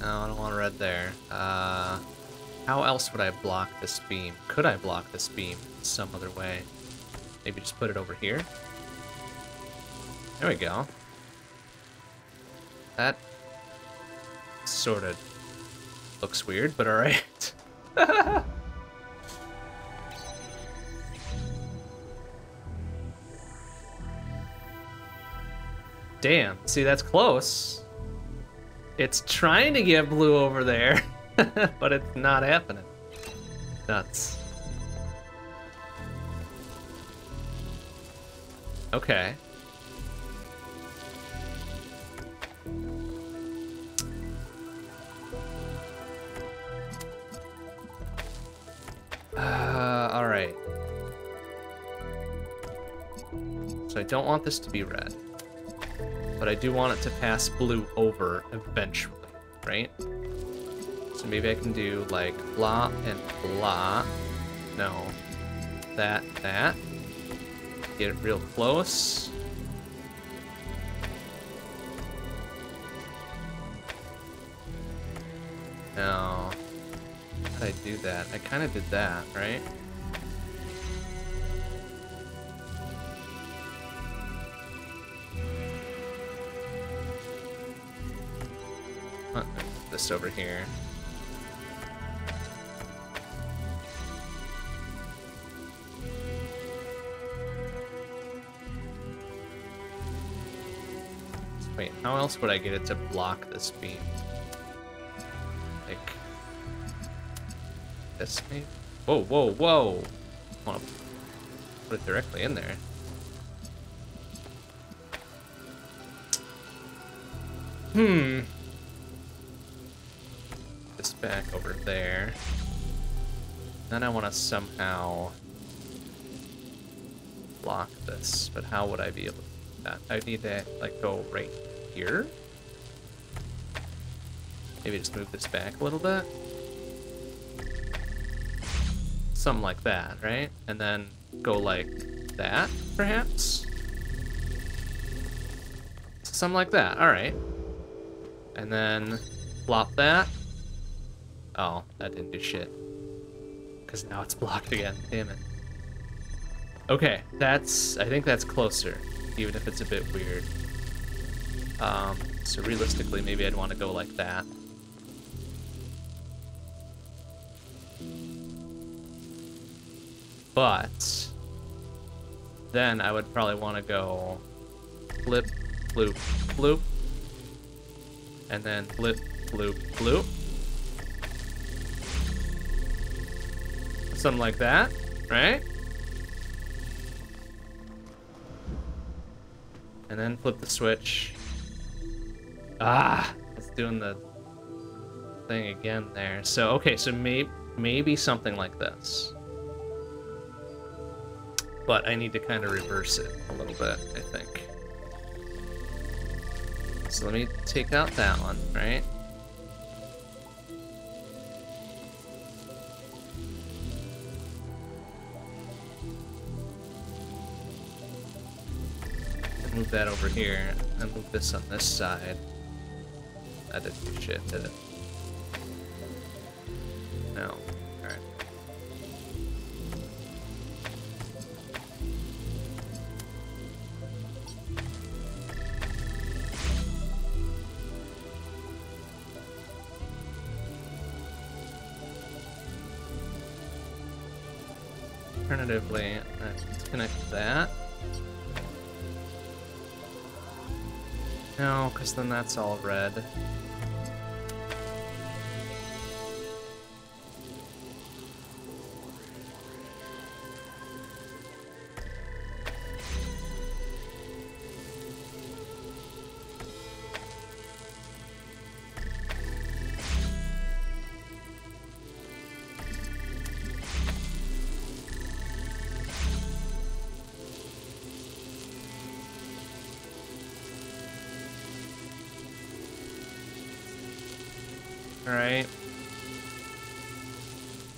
no, I don't want red there. Uh... How else would I block this beam? Could I block this beam in some other way? Maybe just put it over here? There we go. That sort of looks weird, but alright. Damn, see, that's close. It's trying to get blue over there. But it's not happening. Nuts. Okay. Uh, alright. So I don't want this to be red. But I do want it to pass blue over eventually, right? So maybe I can do, like, blah and blah. No. That, that. Get it real close. No. How did I do that? I kind of did that, right? Huh, this over here. Wait, how else would I get it to block this beam? Like... this maybe? Whoa, whoa, whoa! I want to put it directly in there. Hmm. This back over there. Then I want to somehow... block this, but how would I be able to do that? I'd need to, like, go right here? Maybe just move this back a little bit? Something like that, right? And then go like that, perhaps? Something like that, alright. And then flop that. Oh, that didn't do shit. Because now it's blocked again, damn it. Okay, that's, I think that's closer, even if it's a bit weird. Um, so realistically, maybe I'd want to go like that. But then I would probably want to go flip, bloop, bloop, and then flip, bloop, bloop. Something like that, right? And then flip the switch. Ah, that's doing the thing again there. So, okay, so may maybe something like this. But I need to kind of reverse it a little bit, I think. So let me take out that one, right? Move that over here, and move this on this side. That didn't do shit, did it? No. Alright. Alternatively, I connect that. No, because then that's all red.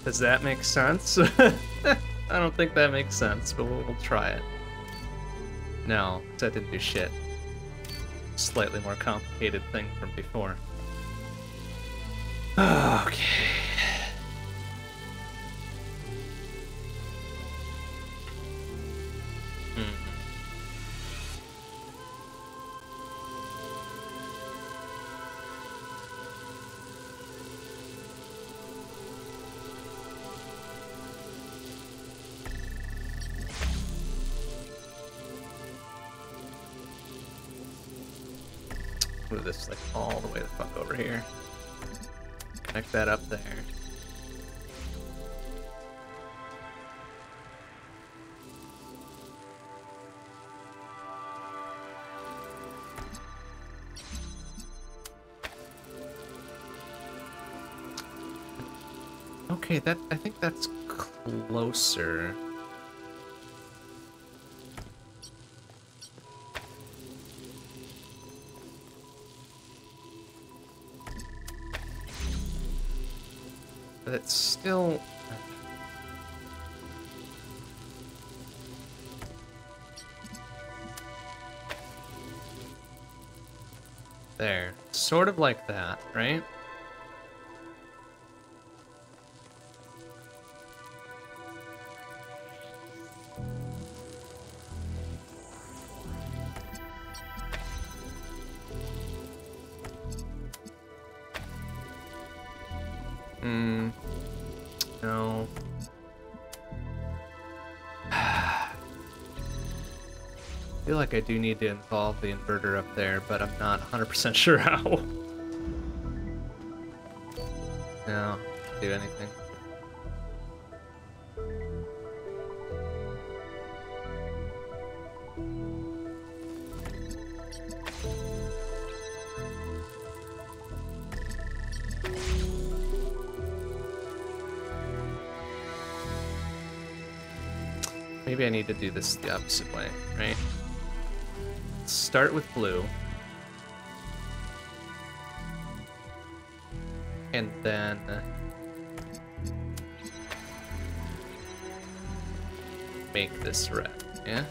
Does that make sense? I don't think that makes sense, but we'll, we'll try it. No, that didn't do shit. Slightly more complicated thing from before. Okay. Move this like all the way the fuck over here. Connect that up there. Okay, that I think that's closer. But it's still... There. Sort of like that, right? I do need to involve the inverter up there, but I'm not one hundred percent sure how. No, can't do anything. Maybe I need to do this the opposite way, right? Start with blue, and then make this red, yeah?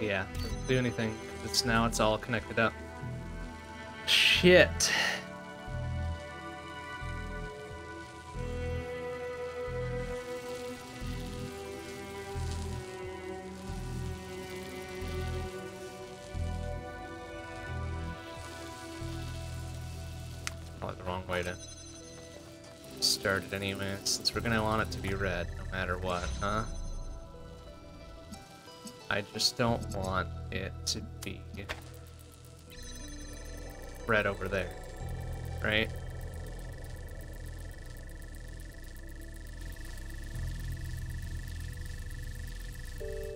Yeah, doesn't do anything. It's now it's all connected up. Shit. Anyway, since we're gonna want it to be red no matter what, huh? I just don't want it to be red over there, right?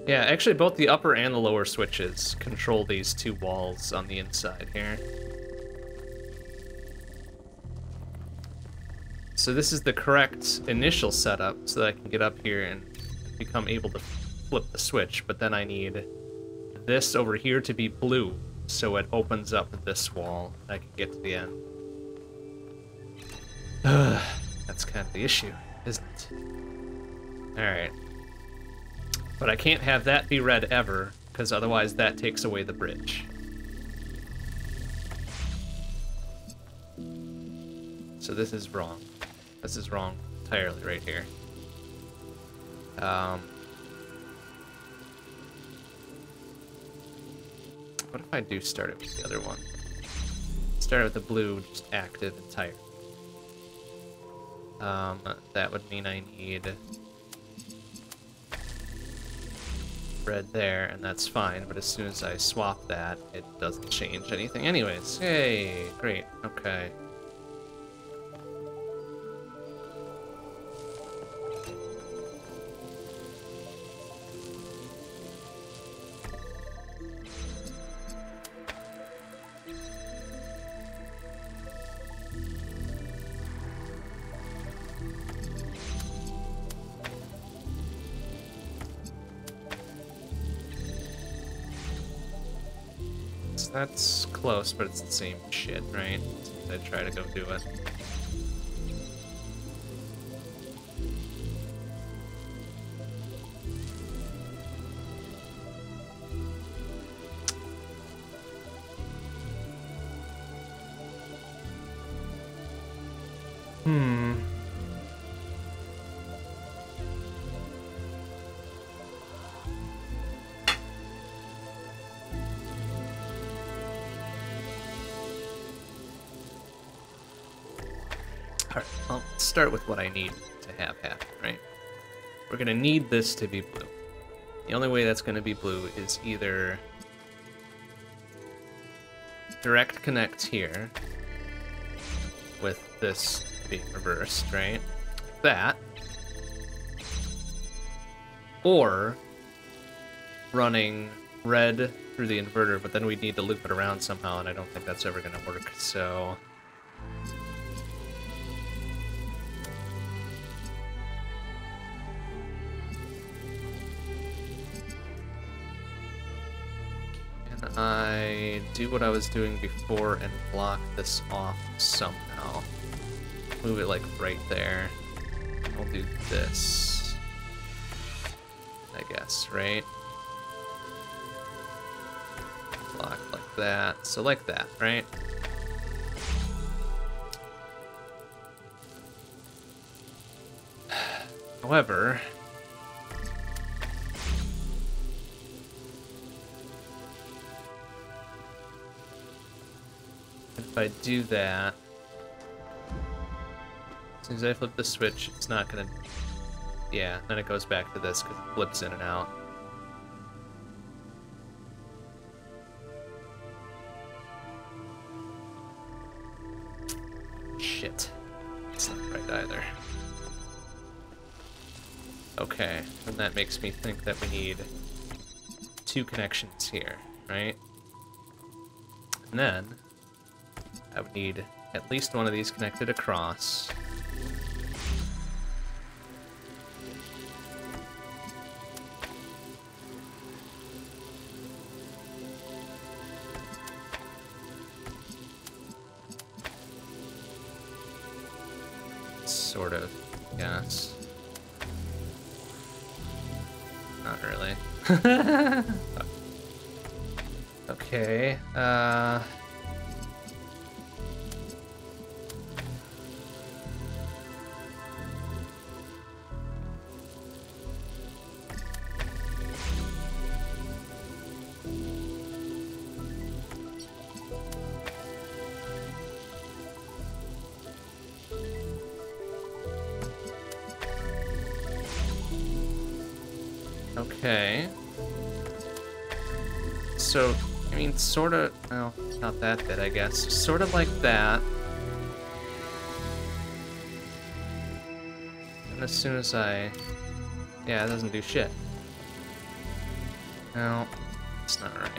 Yeah, actually both the upper and the lower switches control these two walls on the inside here. So this is the correct initial setup so that I can get up here and become able to flip the switch, but then I need this over here to be blue so it opens up this wall and I can get to the end. Ugh, that's kind of the issue, isn't it? Alright. But I can't have that be red ever, because otherwise that takes away the bridge. So this is wrong. This is wrong entirely right here. Um, what if I do start it with the other one? Start with the blue, just active entirely. Um, that would mean I need red there, and that's fine, but as soon as I swap that, it doesn't change anything anyways. Yay! Great. Okay. That's close, but it's the same shit, right? I try to go do it. Hmm. Start with what I need to have happen, right? We're gonna need this to be blue. The only way that's gonna be blue is either direct connect here with this being reversed, right? That, or running red through the inverter, but then we'd need to loop it around somehow, and I don't think that's ever gonna work, so... I do what I was doing before and block this off somehow. Move it like right there. I'll do this, I guess, right? Block like that. So like that, right? However... if I do that, as soon as I flip the switch, it's not gonna... yeah, then it goes back to this because it flips in and out. Shit. That's not right either. Okay, and that makes me think that we need two connections here, right? And then... I would need at least one of these connected across. Sort of, yes. Not really. Okay, uh... okay. So, I mean, sort of... well, not that bit, I guess. Sort of like that. And as soon as I... yeah, it doesn't do shit. No, it's not right.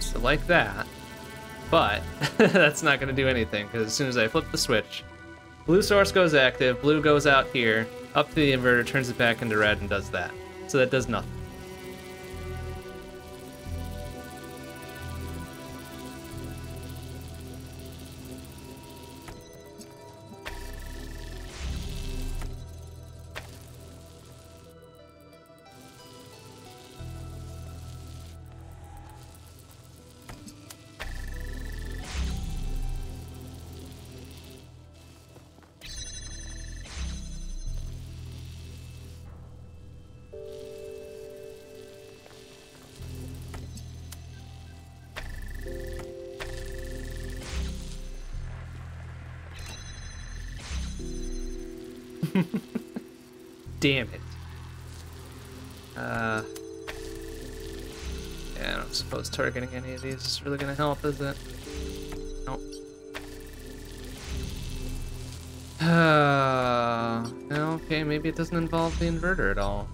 So like that, but that's not gonna do anything, because as soon as I flip the switch, blue source goes active, blue goes out here, up to the inverter, turns it back into red, and does that. So that does nothing. Damn it. Uh, yeah, I don't suppose targeting any of these is really going to help, is it? Nope. Uh, okay, maybe it doesn't involve the inverter at all.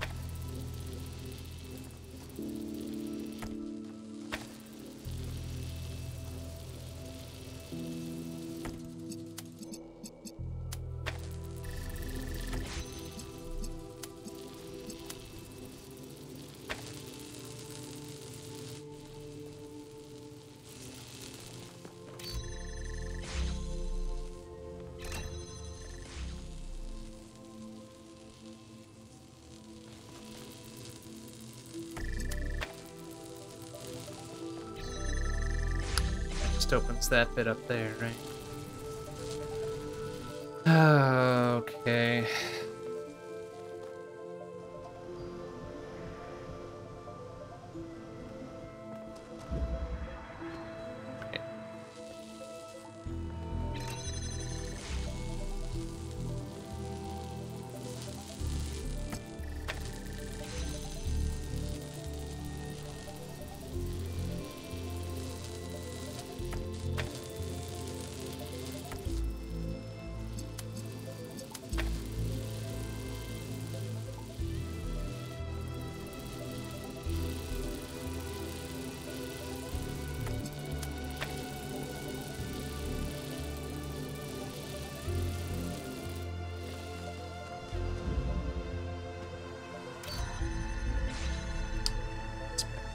Opens that bit up there, right? Okay. Okay.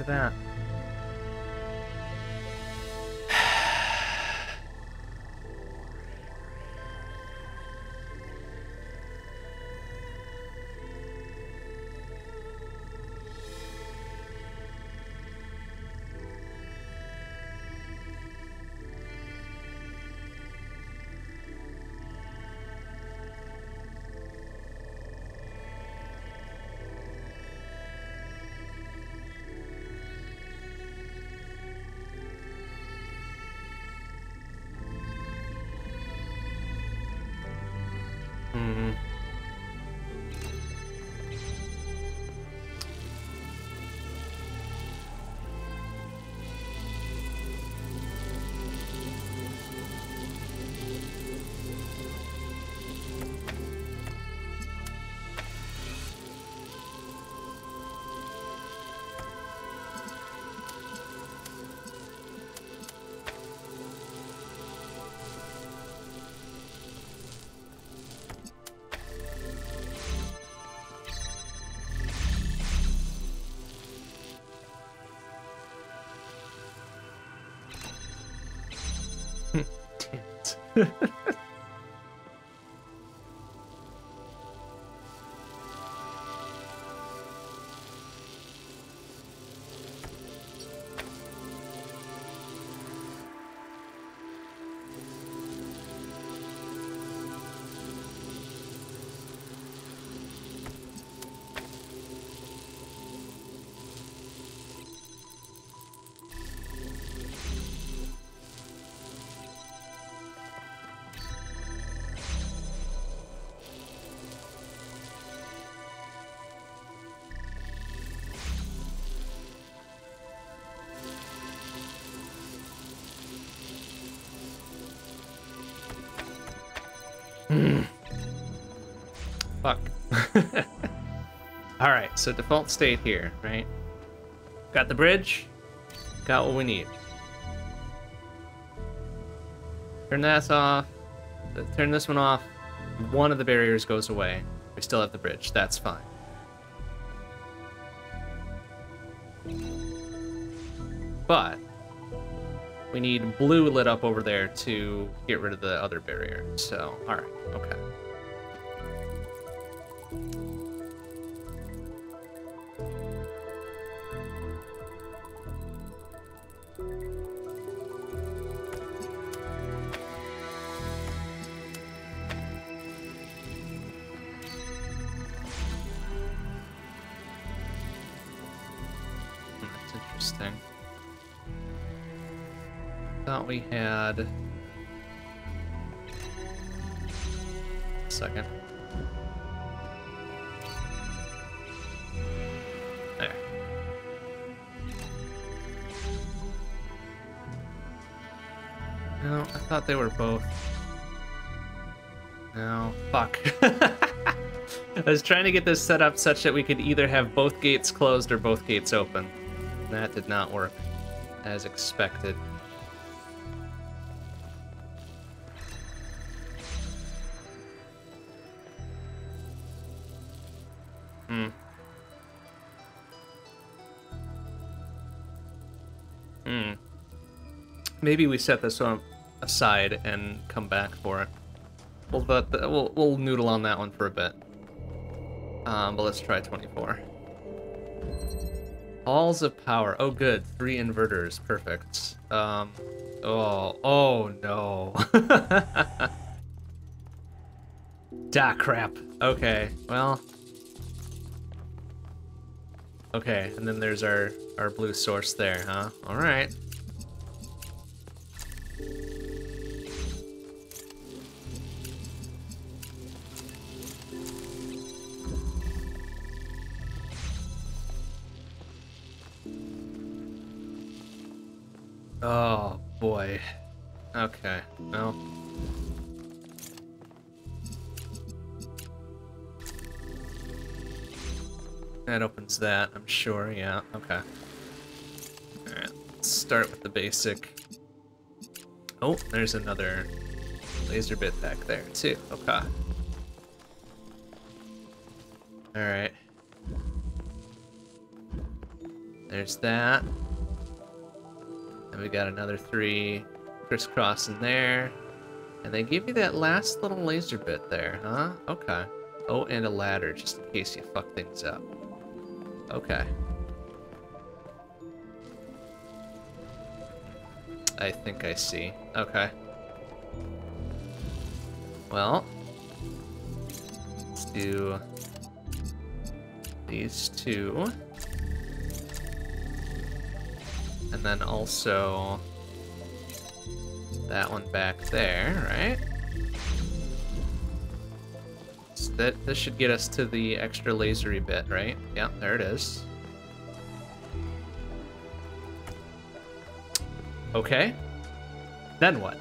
That. Hmm. Fuck. Alright, so default state here, right? Got the bridge. Got what we need. Turn that off. Turn this one off. One of the barriers goes away. We still have the bridge. That's fine. But we need blue lit up over there to get rid of the other barrier. So, all right, okay. We had a second. There. No, I thought they were both. No, fuck. I was trying to get this set up such that we could either have both gates closed or both gates open. That did not work as expected. Maybe we set this one aside and come back for it. We'll, but we'll, we'll noodle on that one for a bit. Um, but let's try twenty-four. Halls of power. Oh, good. Three inverters. Perfect. Um, oh, oh no. Da crap. Okay. Well. Okay. And then there's our our blue source there, huh? All right. Oh, boy. Okay, well. That opens that, I'm sure, yeah, okay. Alright, let's start with the basic. Oh, there's another laser bit back there, too, okay. Alright. There's that. And we got another three crisscross in there. And they give you that last little laser bit there, huh? Okay. Oh, and a ladder, just in case you fuck things up. Okay. I think I see. Okay. Well. Let's do these two. And then also that one back there, right? So that this should get us to the extra lasery bit, right? Yeah, there it is. Okay. Then what?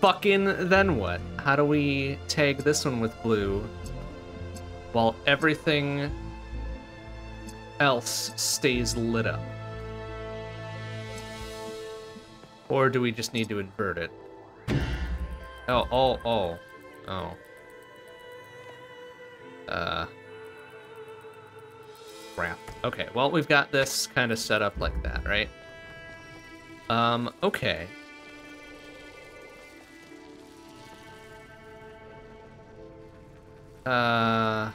Fucking then what? How do we tag this one with blue while everything else stays lit up? Or do we just need to invert it? Oh, oh, oh, oh. Uh. Crap. Okay, well, we've got this kind of set up like that, right? Um, okay. Uh.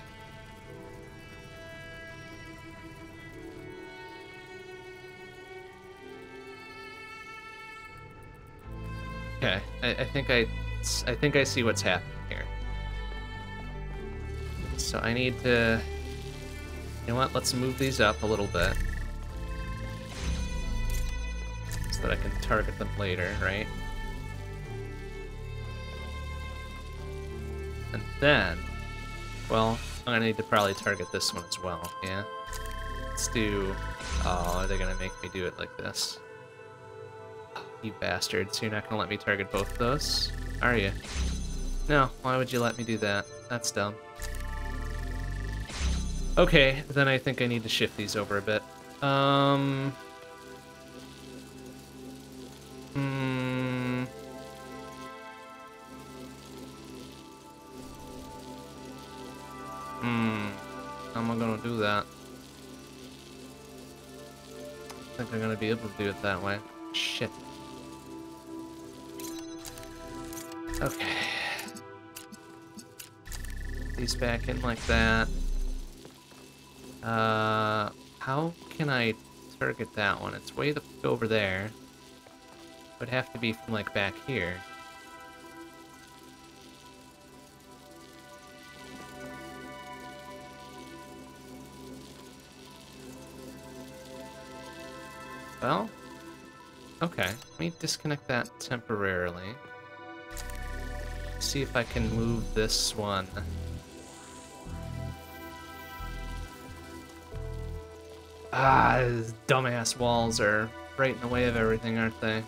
Okay, I, I think I, I think I see what's happening here. So I need to, you know what? Let's move these up a little bit so that I can target them later, right? And then, well, I'm gonna need to probably target this one as well. Yeah. Let's do. Oh, are they gonna make me do it like this? You bastards, you're not gonna let me target both of those, are you? No, why would you let me do that? That's dumb. Okay, then I think I need to shift these over a bit. Um... Hmm... Hmm... How am I gonna do that? I think I'm gonna be able to do it that way. Shit. Okay. Put these back in like that. Uh, how can I target that one? It's way the f over there. It would have to be from, like, back here. Well, okay. Let me disconnect that temporarily. See if I can move this one. Ah, these dumbass walls are right in the way of everything, aren't they?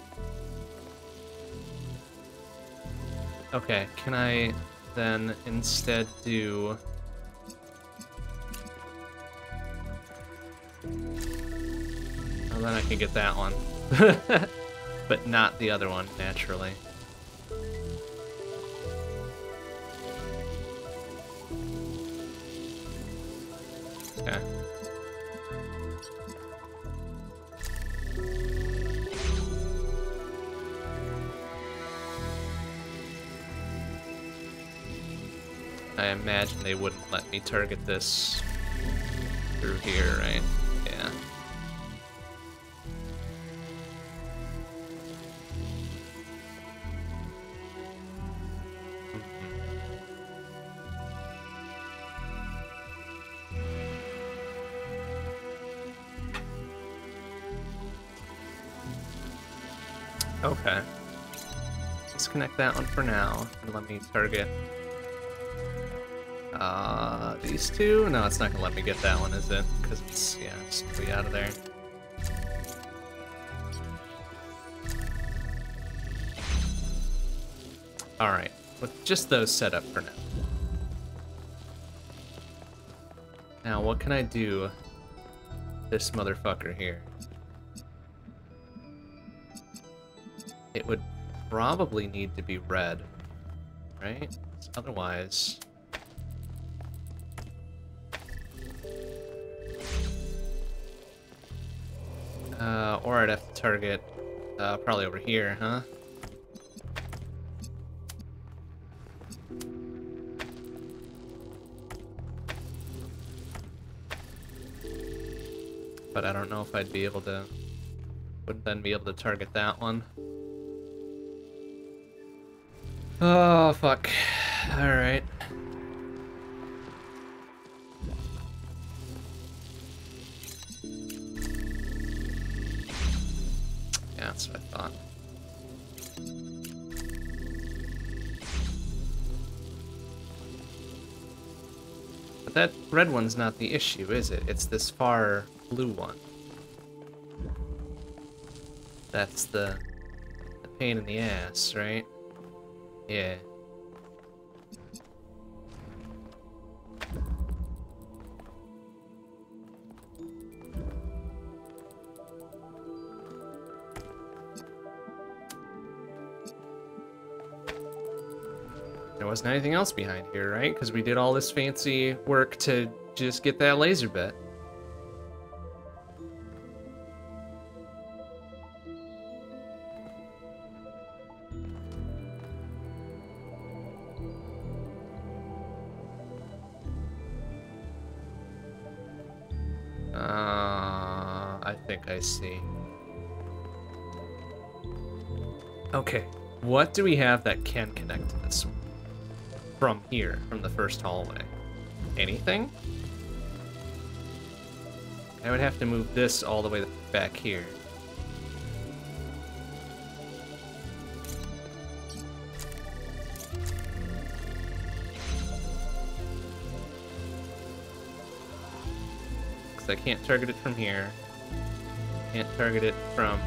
Okay, can I then instead do... Well, then I can get that one. But not the other one, naturally. Okay. I imagine they wouldn't let me target this through here, right? Yeah. Okay. Disconnect that one for now and let me target. Uh, these two? No, it's not gonna let me get that one, is it? Because it's, yeah, it's way out of there. Alright, with just those set up for now. Now, what can I do this motherfucker here? It would probably need to be red, right? Otherwise... Uh, or I'd have to target, uh, probably over here, huh? But I don't know if I'd be able to, wouldn't then be able to target that one. Oh, fuck. Alright. That's what I thought. But that red one's not the issue, is it? It's this far blue one. That's the, the pain in the ass, right? Yeah. Wasn't anything else behind here, right? Because we did all this fancy work to just get that laser bit. Uh, I think I see. Okay, what do we have that can connect to this one? From here, from the first hallway. Anything? I would have to move this all the way back here. Because I can't target it from here. Can't target it from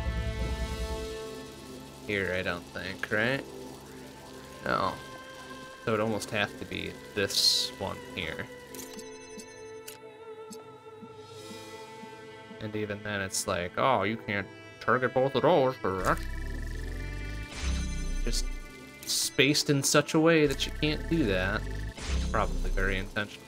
here, I don't think, right? No. So it'd almost have to be this one here. And even then it's like, oh, you can't target both of those, correct? Just spaced in such a way that you can't do that. Probably very intentional.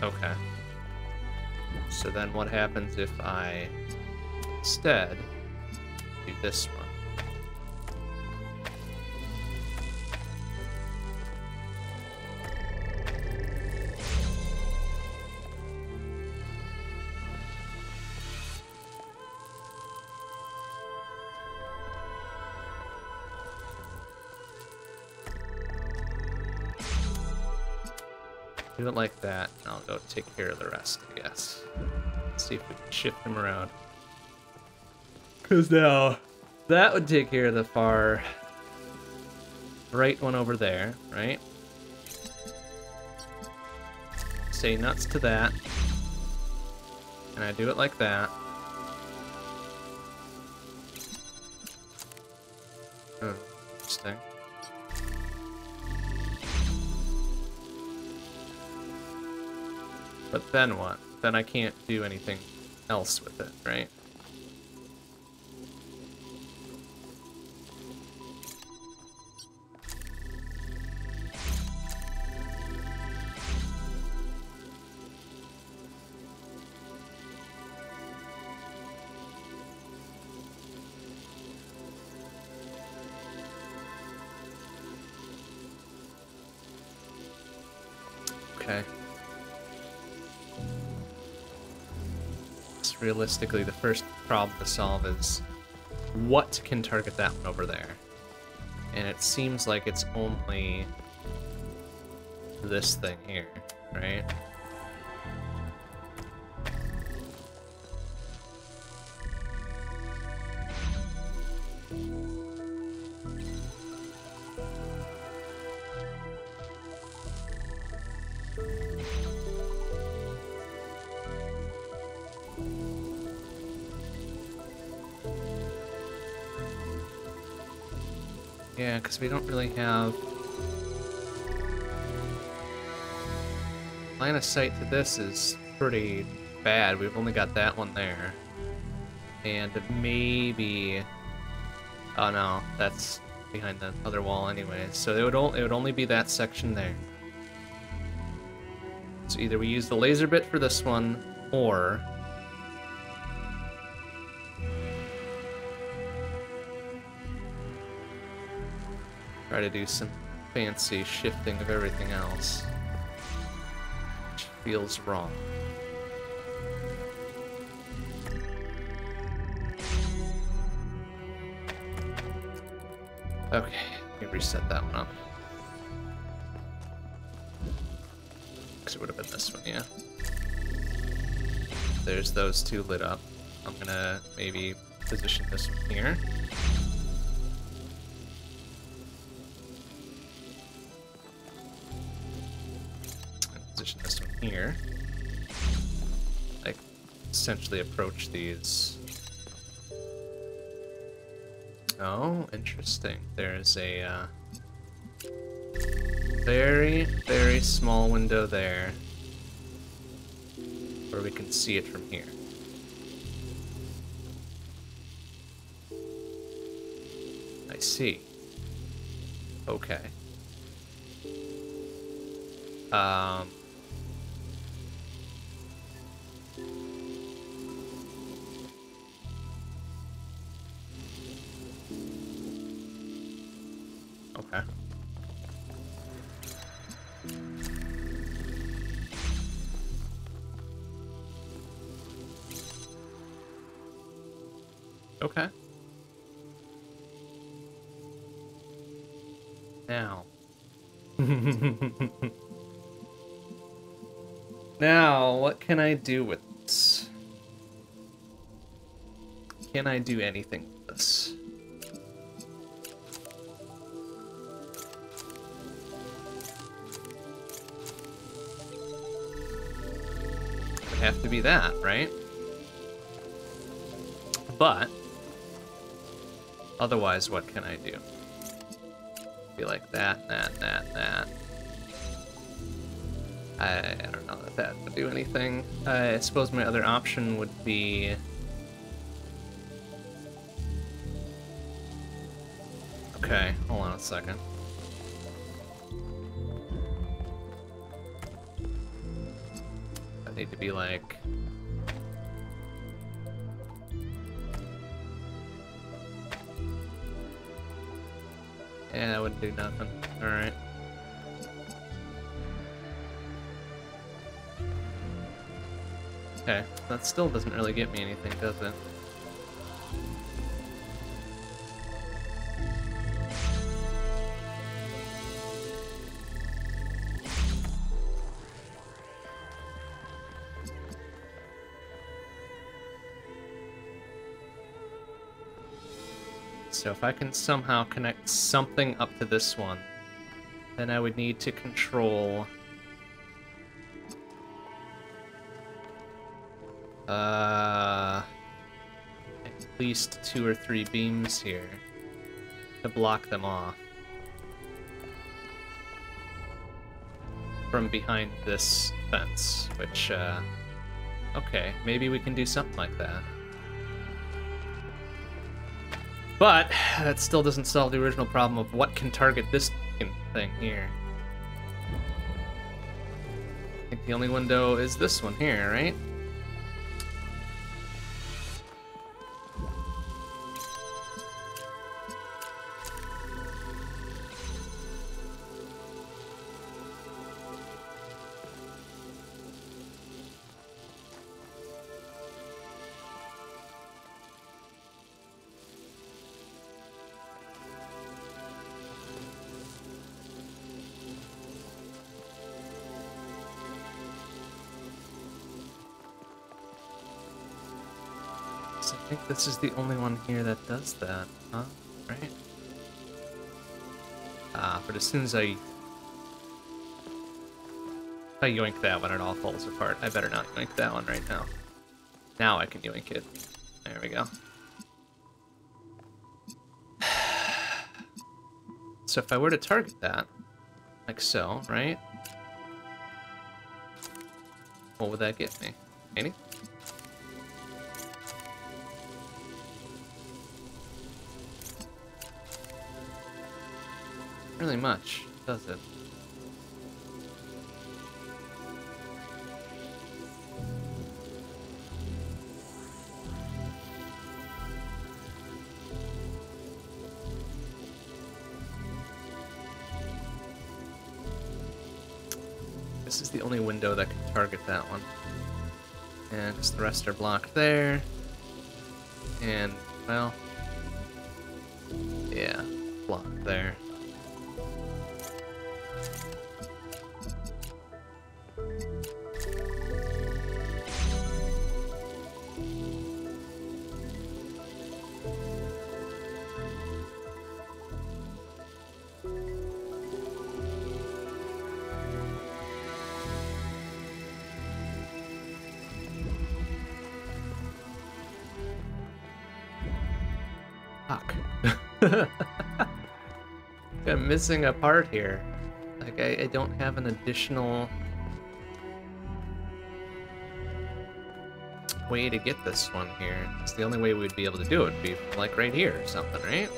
Okay. So then what happens if I instead do this one? Do it like that, and I'll go take care of the rest, I guess. Let's see if we can shift him around. Because now, that would take care of the far right one over there, right? Say nuts to that. And I do it like that. Oh, interesting. But then what? Then I can't do anything else with it, right? Realistically, the first problem to solve is what can target that one over there? And it seems like it's only this thing here, right? Yeah, because we don't really have line of sight to this is pretty bad. We've only got that one there. And maybe... oh no, that's behind the other wall anyway. So it would, it would only be that section there. So either we use the laser bit for this one, or... try to do some fancy shifting of everything else, which feels wrong. Okay, let me reset that one up. Because it would have been this one, yeah. There's those two lit up. I'm gonna maybe position this one here. Here, I essentially approach these. Oh, interesting. There's a uh, very, very small window there where we can see it from here. I see. Okay. Um. Okay. Okay. Now. Now, what can I do with this? Can I do anything with this? have to be that, right? But otherwise, what can I do? Be like that, that, that, that. I, I don't know that that would do anything. Uh, I suppose my other option would be... Okay, hold on a second. I need to be like... Yeah, that wouldn't do nothing. Alright. Okay, that still doesn't really get me anything, does it? So if I can somehow connect something up to this one, then I would need to control... Uh, at least two or three beams here to block them off from behind this fence, which, uh, okay, maybe we can do something like that. But that still doesn't solve the original problem of what can target this thing here. I think the only window is this one here, right? I think this is the only one here that does that, huh? Right? Ah, but as soon as I... If I yoink that one, it all falls apart. I better not yoink that one right now. Now I can yoink it. There we go. So if I were to target that, like so, right? What would that get me? Any? Really much, does it? This is the only window that can target that one. And just the rest are blocked there. And, well... Yeah, blocked there. I'm missing a part here. Like, I, I don't have an additional way to get this one here. It's the only way we'd be able to do it would be, like, right here or something, right?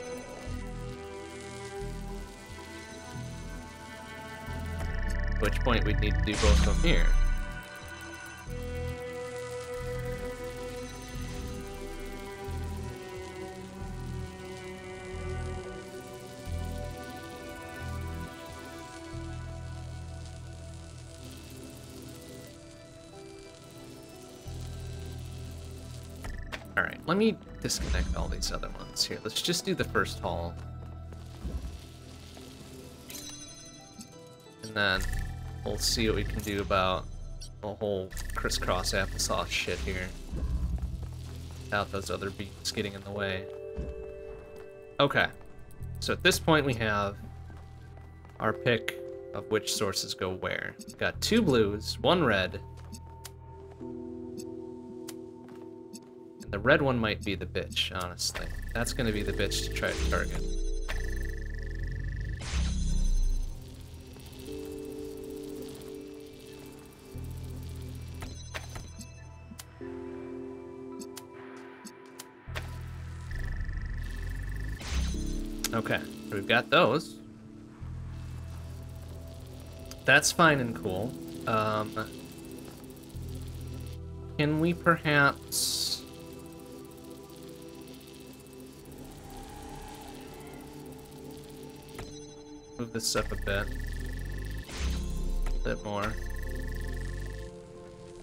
At which point we'd need to do both from here. Let me disconnect all these other ones here. Let's just do the first haul. And then we'll see what we can do about the whole crisscross applesauce shit here. Without those other beams getting in the way. Okay. So at this point we have our pick of which sources go where. We've got two blues, one red. The red one might be the bitch, honestly. That's gonna be the bitch to try to target. Okay, we've got those. That's fine and cool. Um, can we perhaps... move this up a bit. A bit more.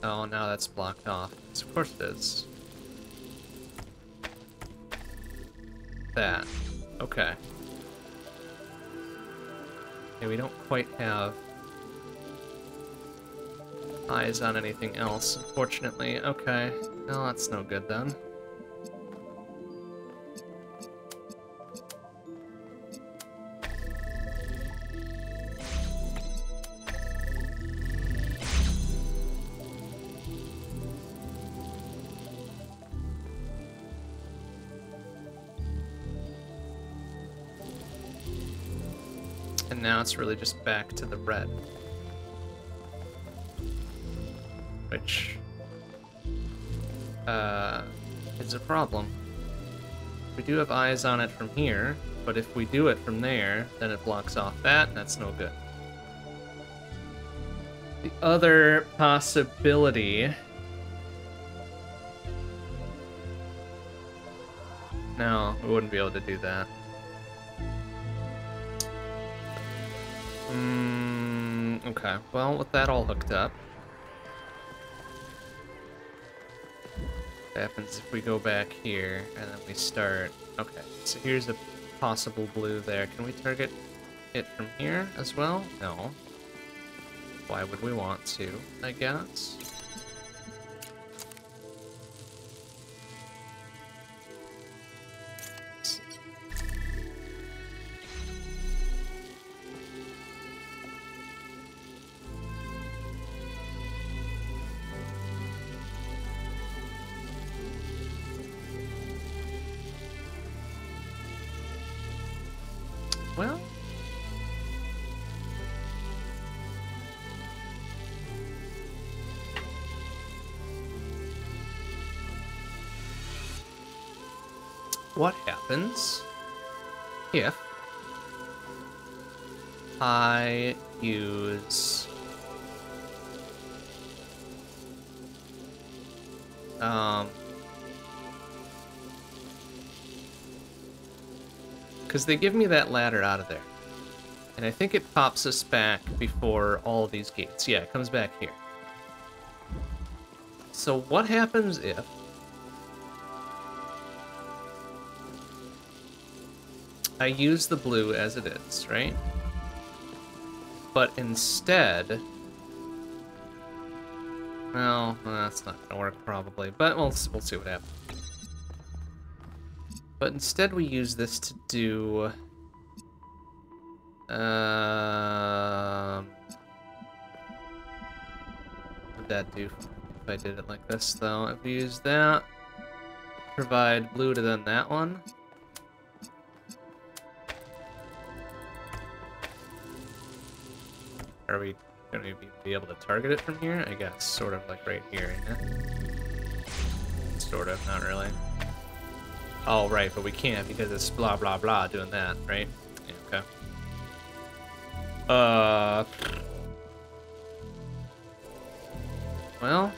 Oh, now that's blocked off. Of course it is. That. Okay. Okay, we don't quite have eyes on anything else, unfortunately. Okay. Well, that's no good then. And now it's really just back to the red. Which uh, is a problem. We do have eyes on it from here, but if we do it from there, then it blocks off that, and that's no good. The other possibility... No, we wouldn't be able to do that. Mm, okay, well, with that all hooked up, happens if we go back here and then we start. Okay, so here's a possible blue there. Can we target it from here as well? No. Why would we want to, I guess? Well, what happens if I use um because they give me that ladder out of there. And I think it pops us back before all these gates. Yeah, it comes back here. So what happens if... I use the blue as it is, right? But instead... Well, that's not going to work probably, but we'll, we'll see what happens. But instead we use this to do... Uh, what would that do if I did it like this, though? If we use that, provide blue to then that one. Are we going to be able to target it from here? I guess, sort of like right here, yeah? Sort of, not really. Oh, right, but we can't because it's blah, blah, blah doing that, right? Yeah, okay. Uh... Well...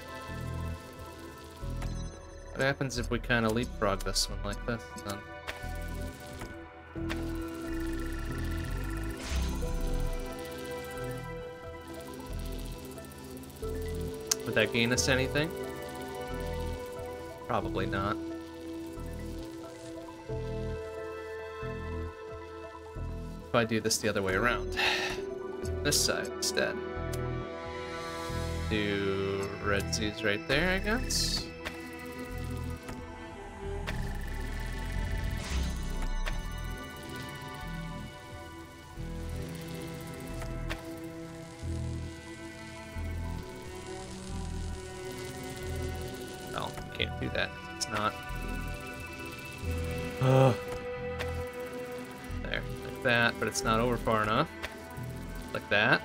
What happens if we kind of leapfrog this one like this, then? Would that gain us anything? Probably not. If I do this the other way around, this side instead, do red seeds right there, I guess. Oh, can't do that. It's not. Uh, there, like that, but it's not over far enough. Like that.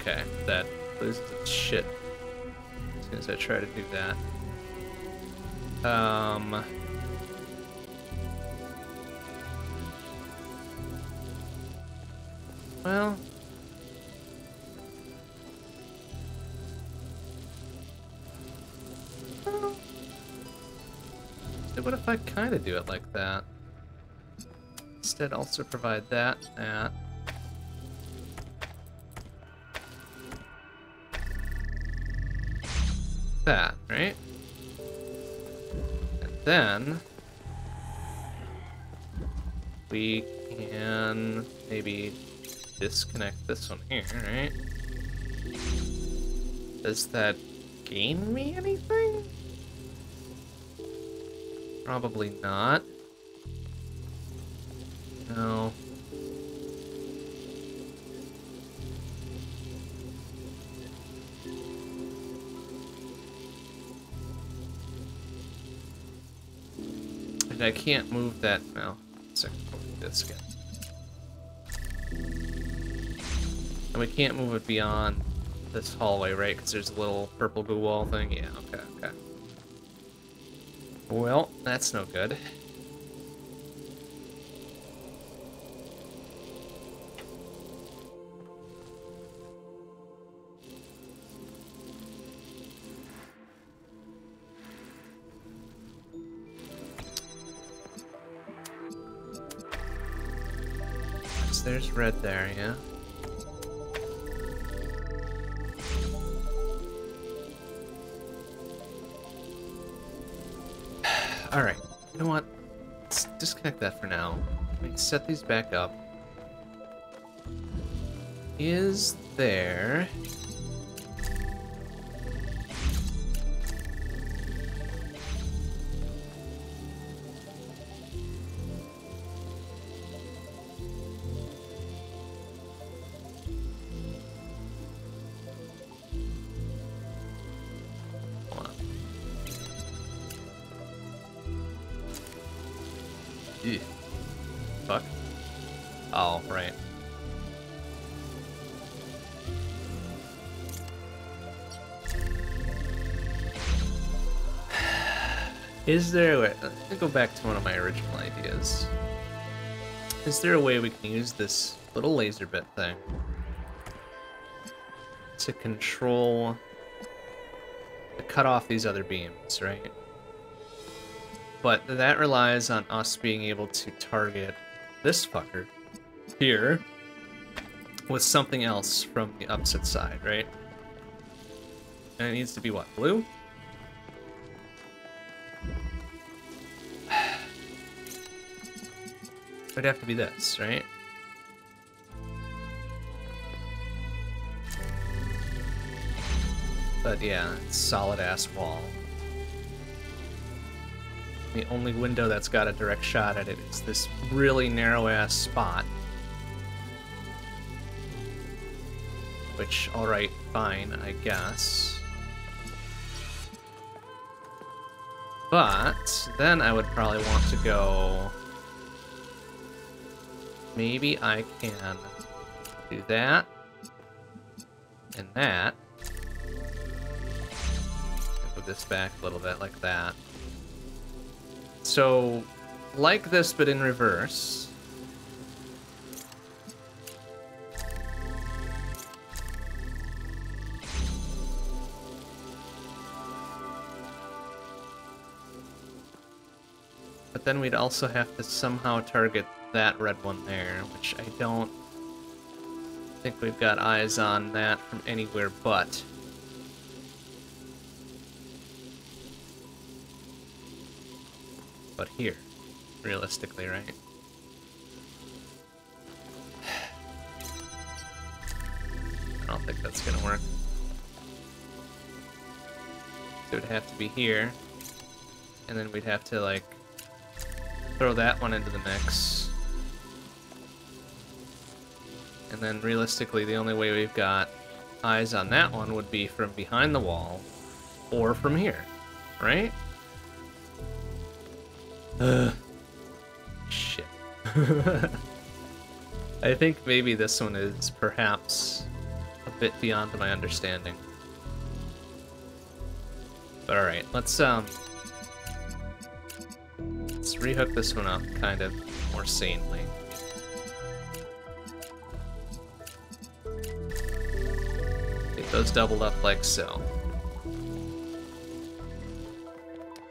Okay, that loses its shit as soon as I try to do that. Um... Well... well... So what if I kind of do it like that? Instead, also provide that, that... that, right? And then we can maybe disconnect this one here, right? Does that gain me anything? Probably not. No. I can't move that now. So this guy. And we can't move it beyond this hallway, right? Because there's a little purple goo wall thing. Yeah, okay, okay. Well, that's no good. There's red there, yeah. Alright, you know what? Let's disconnect that for now. We can set these back up. Is there... Is there a way, let me go back to one of my original ideas. Is there a way we can use this little laser bit thing to control, to cut off these other beams, right? But that relies on us being able to target this fucker here with something else from the opposite side, right? And it needs to be what, blue? It'd have to be this, right? But yeah, it's solid-ass wall. The only window that's got a direct shot at it is this really narrow-ass spot. Which, alright, fine, I guess. But then I would probably want to go... Maybe I can do that, and that, and put this back a little bit like that. So, like this, but in reverse. But then we'd also have to somehow target that red one there, which I don't think we've got eyes on that from anywhere but. But here, realistically, right? I don't think that's gonna work. So it would have to be here, and then we'd have to, like, throw that one into the mix. And then realistically, the only way we've got eyes on that one would be from behind the wall or from here, right? Ugh. Shit. I think maybe this one is perhaps a bit beyond my understanding. But alright, let's um let's rehook this one up kind of more sanely. Get those doubled up like so.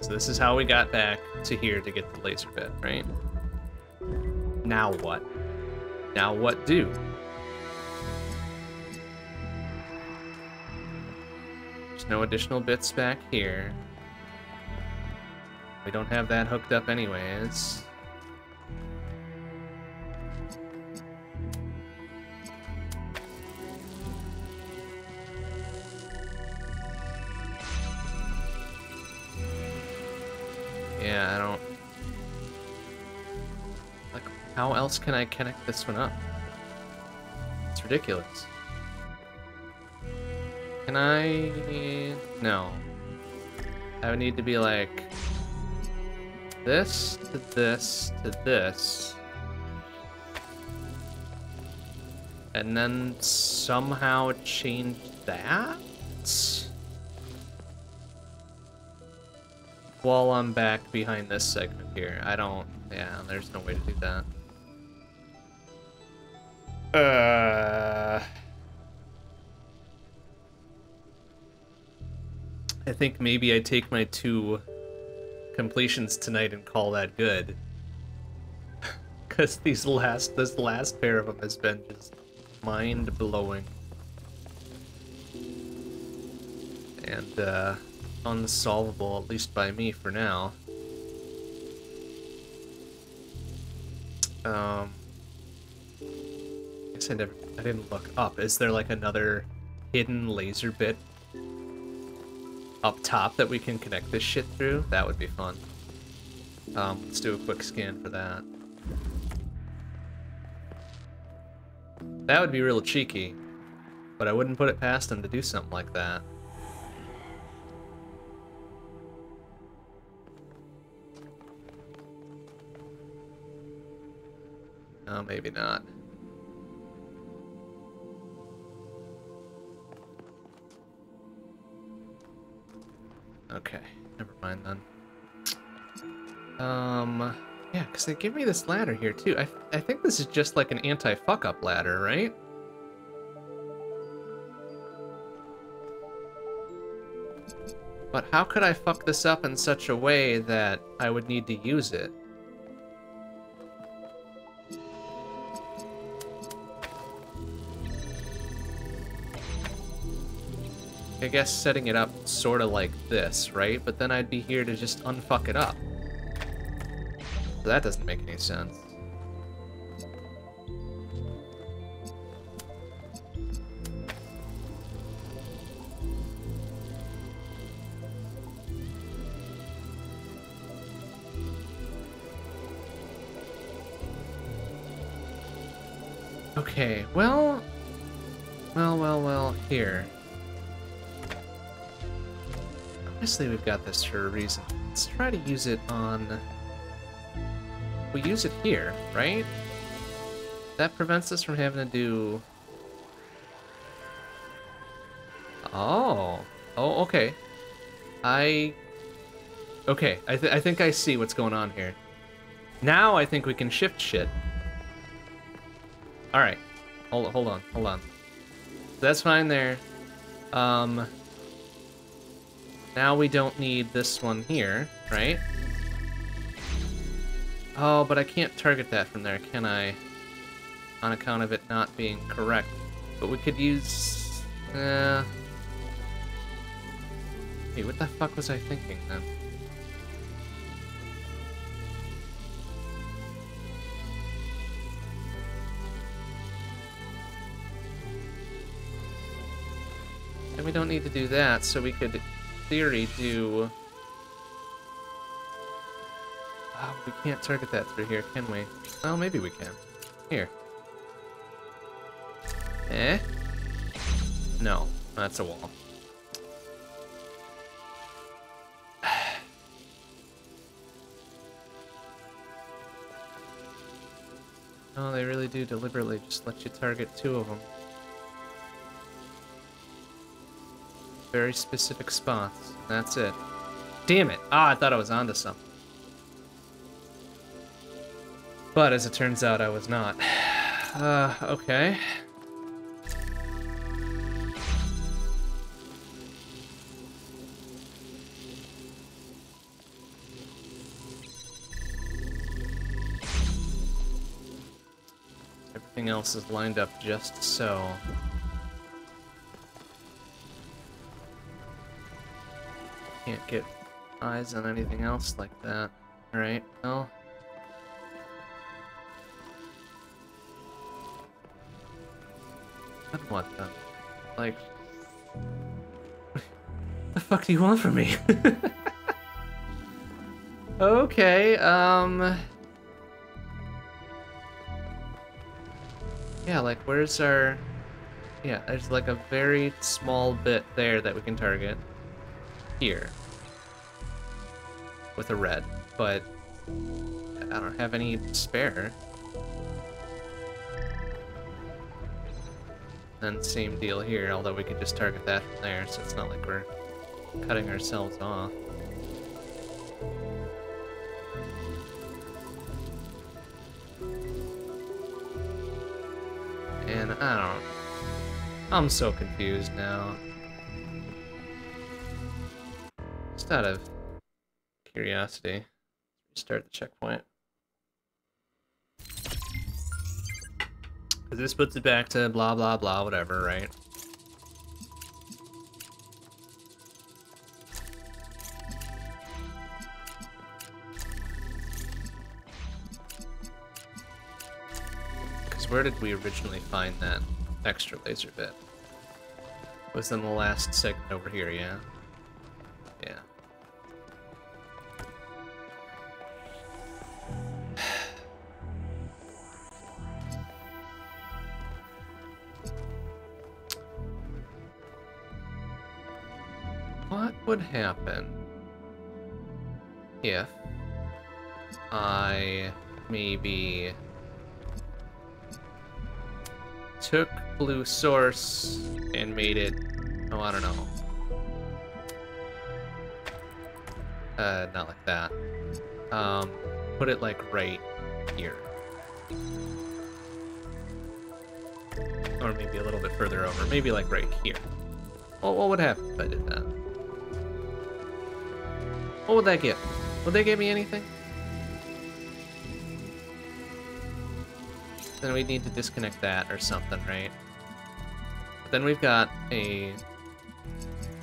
So this is how we got back to here to get the laser bit, right? Now what? Now what do? There's no additional bits back here. We don't have that hooked up anyways. Yeah, I don't... Like, how else can I connect this one up? It's ridiculous. Can I... No. I would need to be like... This, to this, to this. And then somehow change that? While I'm back behind this segment here. I don't... Yeah, there's no way to do that. Uh, I think maybe I take my two completions tonight and call that good. Because these last... This last pair of them has been just mind-blowing. And, uh... unsolvable, at least by me for now. Um, I guess I never, I didn't look up. Is there like another hidden laser bit up top that we can connect this shit through? That would be fun. Um, let's do a quick scan for that. That would be real cheeky, but I wouldn't put it past them to do something like that. Oh, maybe not. Okay, never mind then. Um, yeah, because they give me this ladder here too. I, I think this is just like an anti-fuck-up ladder, right? But how could I fuck this up in such a way that I would need to use it? I guess setting it up sort of like this, right? But then I'd be here to just unfuck it up. So that doesn't make any sense. Okay, well... Well, well, well, here. Obviously, we've got this for a reason. Let's try to use it on... We use it here, right? That prevents us from having to do... Oh. Oh, okay. I... Okay, I, th I think I see what's going on here. Now I think we can shift shit. Alright. Hold, hold on, hold on. That's fine there. Um... Now we don't need this one here, right? Oh, but I can't target that from there, can I? On account of it not being correct. But we could use... Uh... Wait, what the fuck was I thinking then? And we don't need to do that, so we could... theory do... Oh, we can't target that through here, can we? Oh, maybe we can. Here. Eh? No, that's a wall. Oh, they really do deliberately just let you target two of them. Very specific spots. That's it. Damn it. Ah, I thought I was onto something. But as it turns out, I was not. Uh, okay. Everything else is lined up just so. Can't get eyes on anything else like that. All right, well. I want them. Like, what the fuck do you want from me? Okay, um. Yeah, like, where's our. Yeah, there's like a very small bit there that we can target. Here. With a red, but I don't have any spare. Then same deal here, although we can just target that from there, so it's not like we're cutting ourselves off. And I don't... I'm so confused now. Just out of curiosity, start the checkpoint. Because this puts it back to blah blah blah whatever, right? Because where did we originally find that extra laser bit? It was in the last segment over here, yeah? Yeah. Would happen if I maybe took blue source and made it, oh, I don't know, uh, not like that, um, put it like right here, or maybe a little bit further over, maybe like right here. Well, what would happen if I did that? What would that get? Would they give me anything? Then we need to disconnect that or something, right? But then we've got a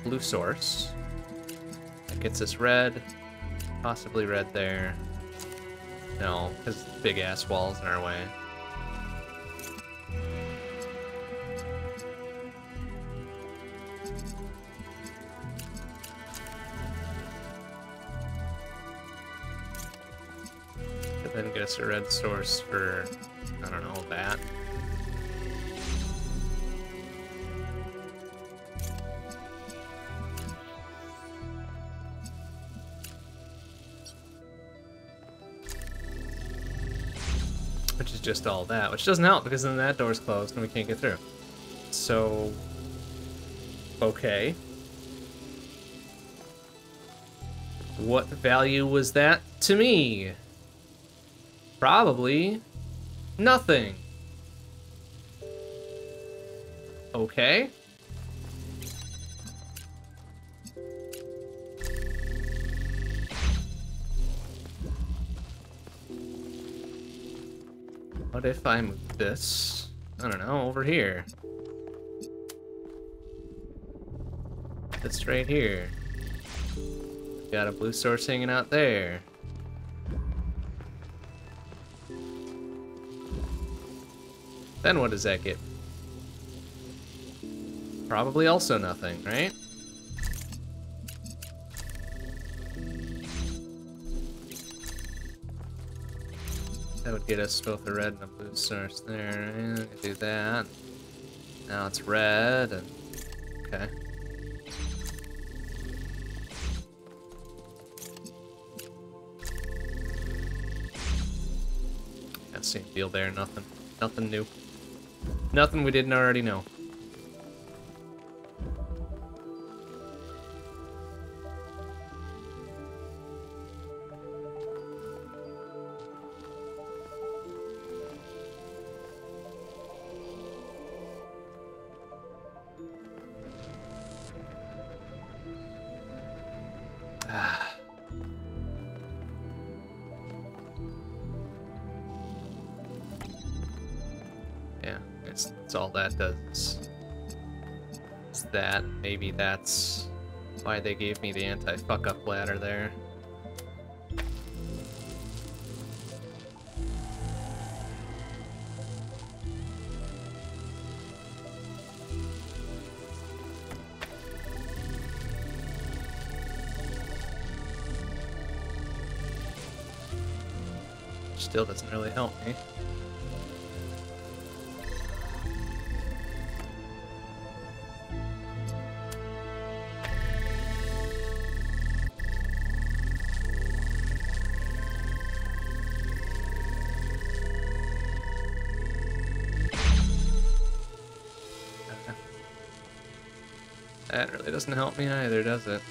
blue source that gets us red, possibly red there. No, because big ass walls in our way. Then get us a red source for, I don't know, that. Which is just all that, which doesn't help because then that door's closed and we can't get through. So, okay. What value was that to me? Probably nothing. Okay. What if I move this? I don't know, over here. This right here. Got a blue source hanging out there. Then what does that get? Probably also nothing, right? That would get us both a red and a blue source there. I could do that. Now it's red and Okay. That same deal there, nothing. Nothing new. Nothing we didn't already know. Maybe that's why they gave me the anti-fuck-up ladder there. Still doesn't really help me. That really doesn't help me either, does it?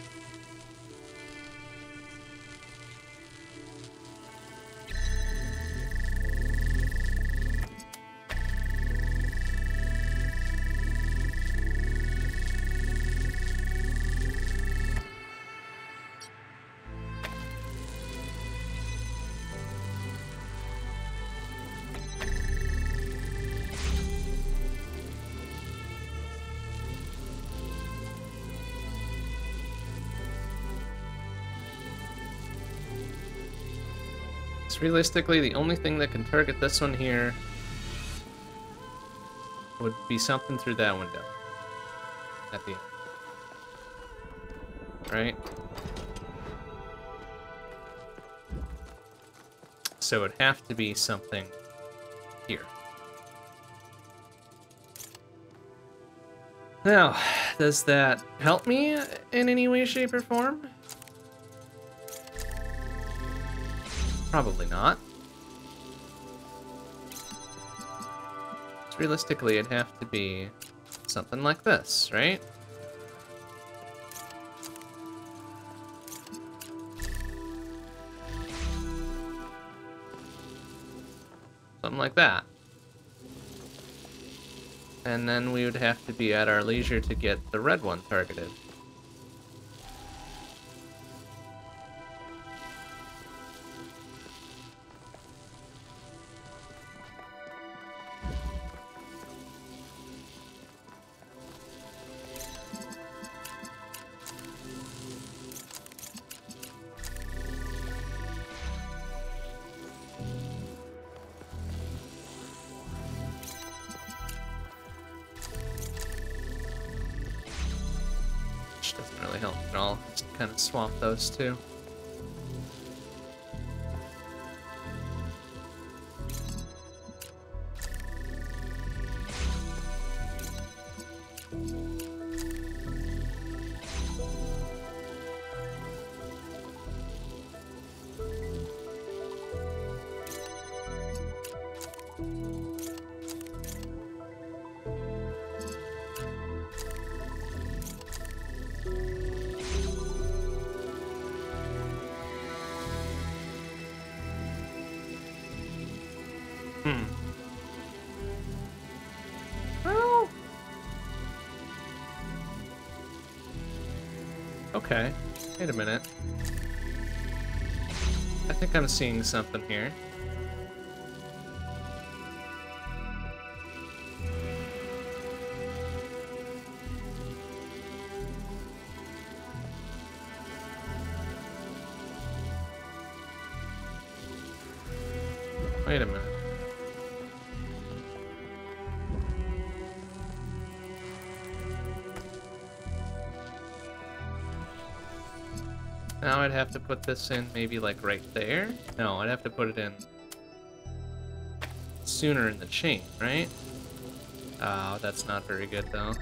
Realistically, the only thing that can target this one here would be something through that window at the end. Right? So it'd have to be something here. Now, does that help me in any way, shape, or form? Probably not. So realistically, it'd have to be something like this, right? Something like that. And then we would have to be at our leisure to get the red one targeted. Swap those two. Okay, wait a minute. I think I'm seeing something here. Wait a minute. Now I'd have to put this in maybe like right there? No, I'd have to put it in sooner in the chain, right? Oh, that's not very good though.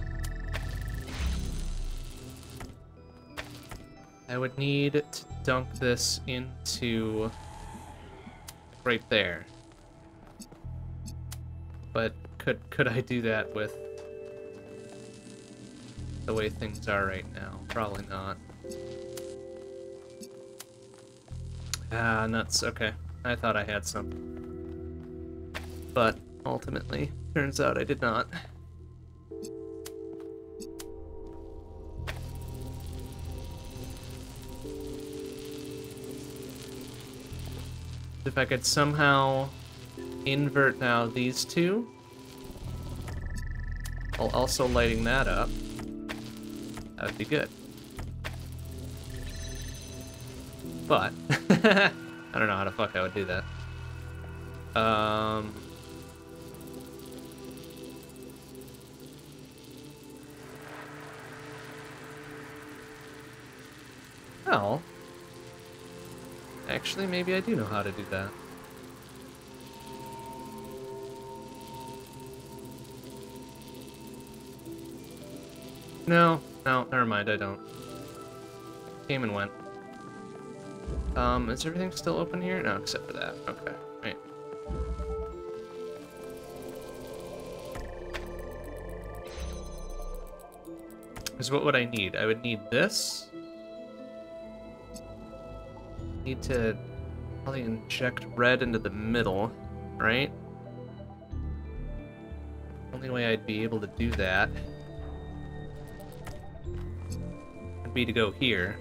I would need to dunk this into right there. But could could I do that with the way things are right now? Probably not. Ah, nuts. Okay. I thought I had some. But ultimately, turns out I did not. If I could somehow invert now these two, while also lighting that up, that would be good. But, I don't know how the fuck I would do that. Um... Well... Actually, maybe I do know how to do that. No, no, never mind, I don't. Came and went. Um, is everything still open here? No, except for that. Okay, right. Because what would I need? I would need this. Need to probably inject red into the middle, right? Only way I'd be able to do that would be to go here.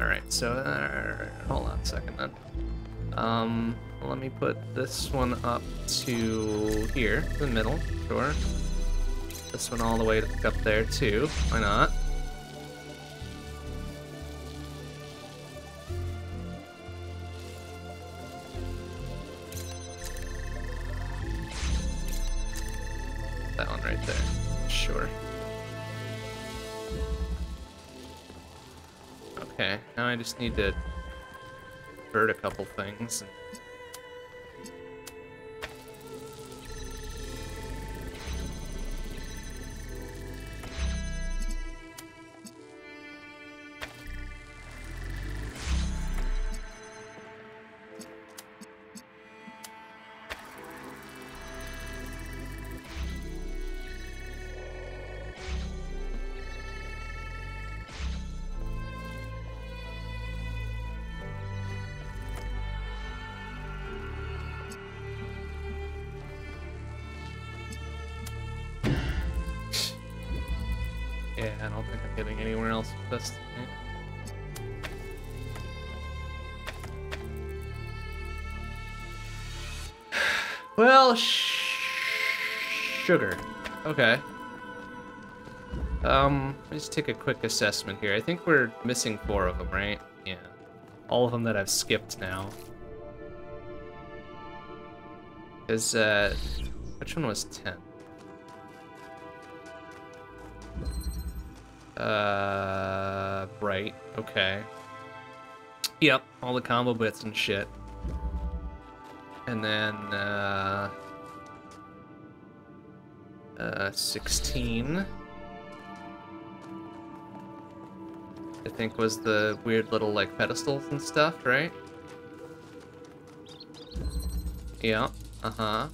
Alright, so, uh, hold on a second then. Um, let me put this one up to here, the middle, sure. This one all the way up there too, why not? I just need to invert a couple things. I don't think I'm getting anywhere else with this. Well, sugar. Okay. Um, let's take a quick assessment here. I think we're missing four of them, right? Yeah. All of them that I've skipped now. Because, uh, which one was ten? Uh, right, okay. Yep, all the combo bits and shit. And then, uh... Uh, sixteen. I think was the weird little, like, pedestals and stuff, right? Yeah, uh-huh.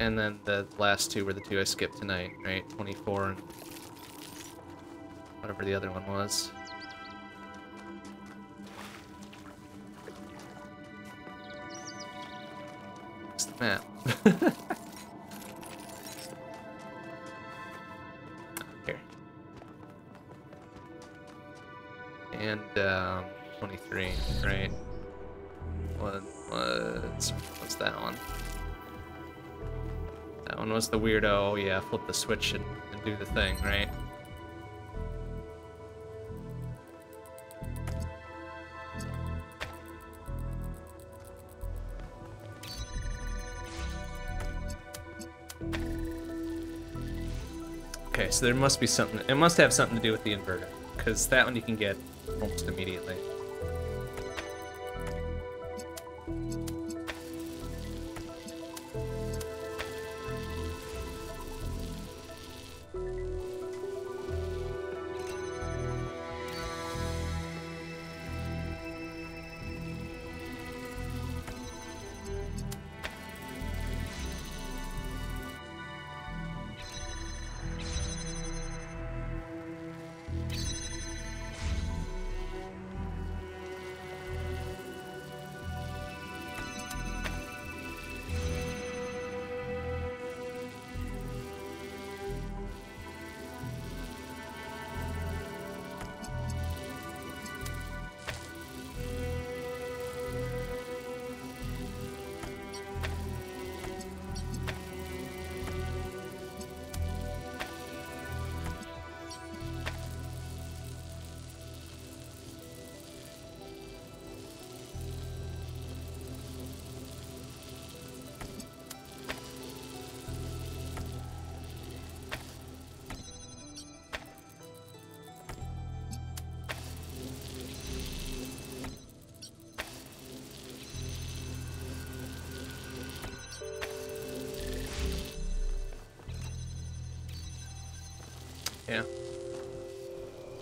And then the last two were the two I skipped tonight, right? twenty-four and... whatever the other one was. It's the map. Here. And, um, twenty-three, right? What was, what's that one? That one was the weirdo, yeah, flip the switch and, and do the thing, right? So there must be something, it must have something to do with the inverter, because that one you can get almost immediately.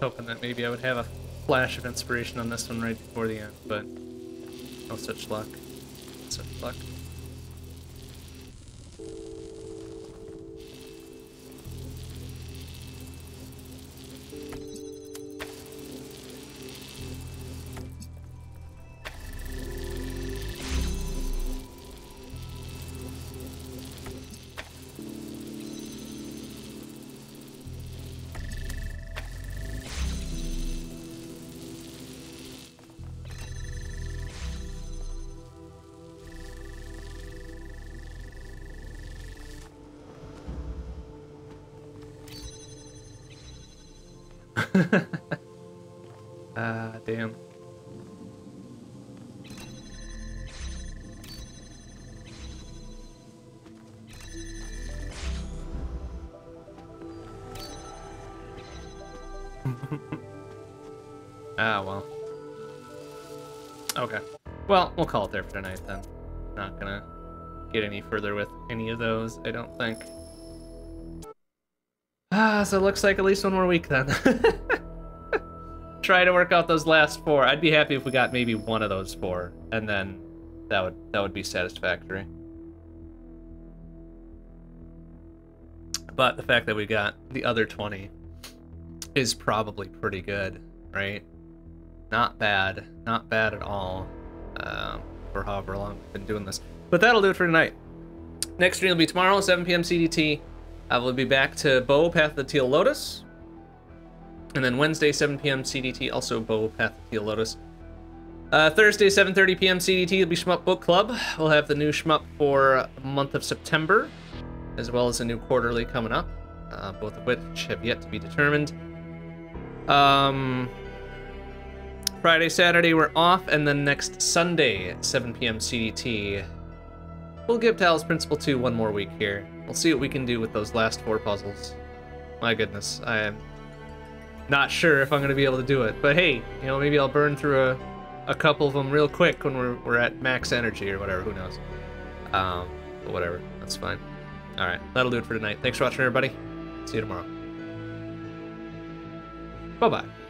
hoping that maybe I would have a flash of inspiration on this one right before the end, but no such luck. No such luck. Ah, damn. Ah, well. Okay. Well, we'll call it there for tonight then. Not gonna get any further with any of those, I don't think. Ah, so it looks like at least one more week then. Try to work out those last four. I'd be happy if we got maybe one of those four, and then that would that would be satisfactory. But the fact that we got the other twenty is probably pretty good, right? Not bad, not bad at all. Um, for however long we've been doing this. But that'll do it for tonight. Next stream will be tomorrow, seven p m C D T. I will be back to Bow, Path of the Teal Lotus. And then Wednesday, seven p m C D T, also Bow, Path of the Teal Lotus. Uh, Thursday, seven thirty p m C D T, it'll be Shmup Book Club. We'll have the new Shmup for the month of September, as well as a new quarterly coming up, uh, both of which have yet to be determined. Um, Friday, Saturday, we're off, and then next Sunday, seven p m C D T, we'll give Talos Principle two one more week here. We'll see what we can do with those last four puzzles. My goodness, I am... not sure if I'm going to be able to do it, but hey, you know, maybe I'll burn through a, a couple of them real quick when we're, we're at max energy or whatever, who knows. Um, but whatever, that's fine. All right, that'll do it for tonight. Thanks for watching, everybody. See you tomorrow. Bye-bye.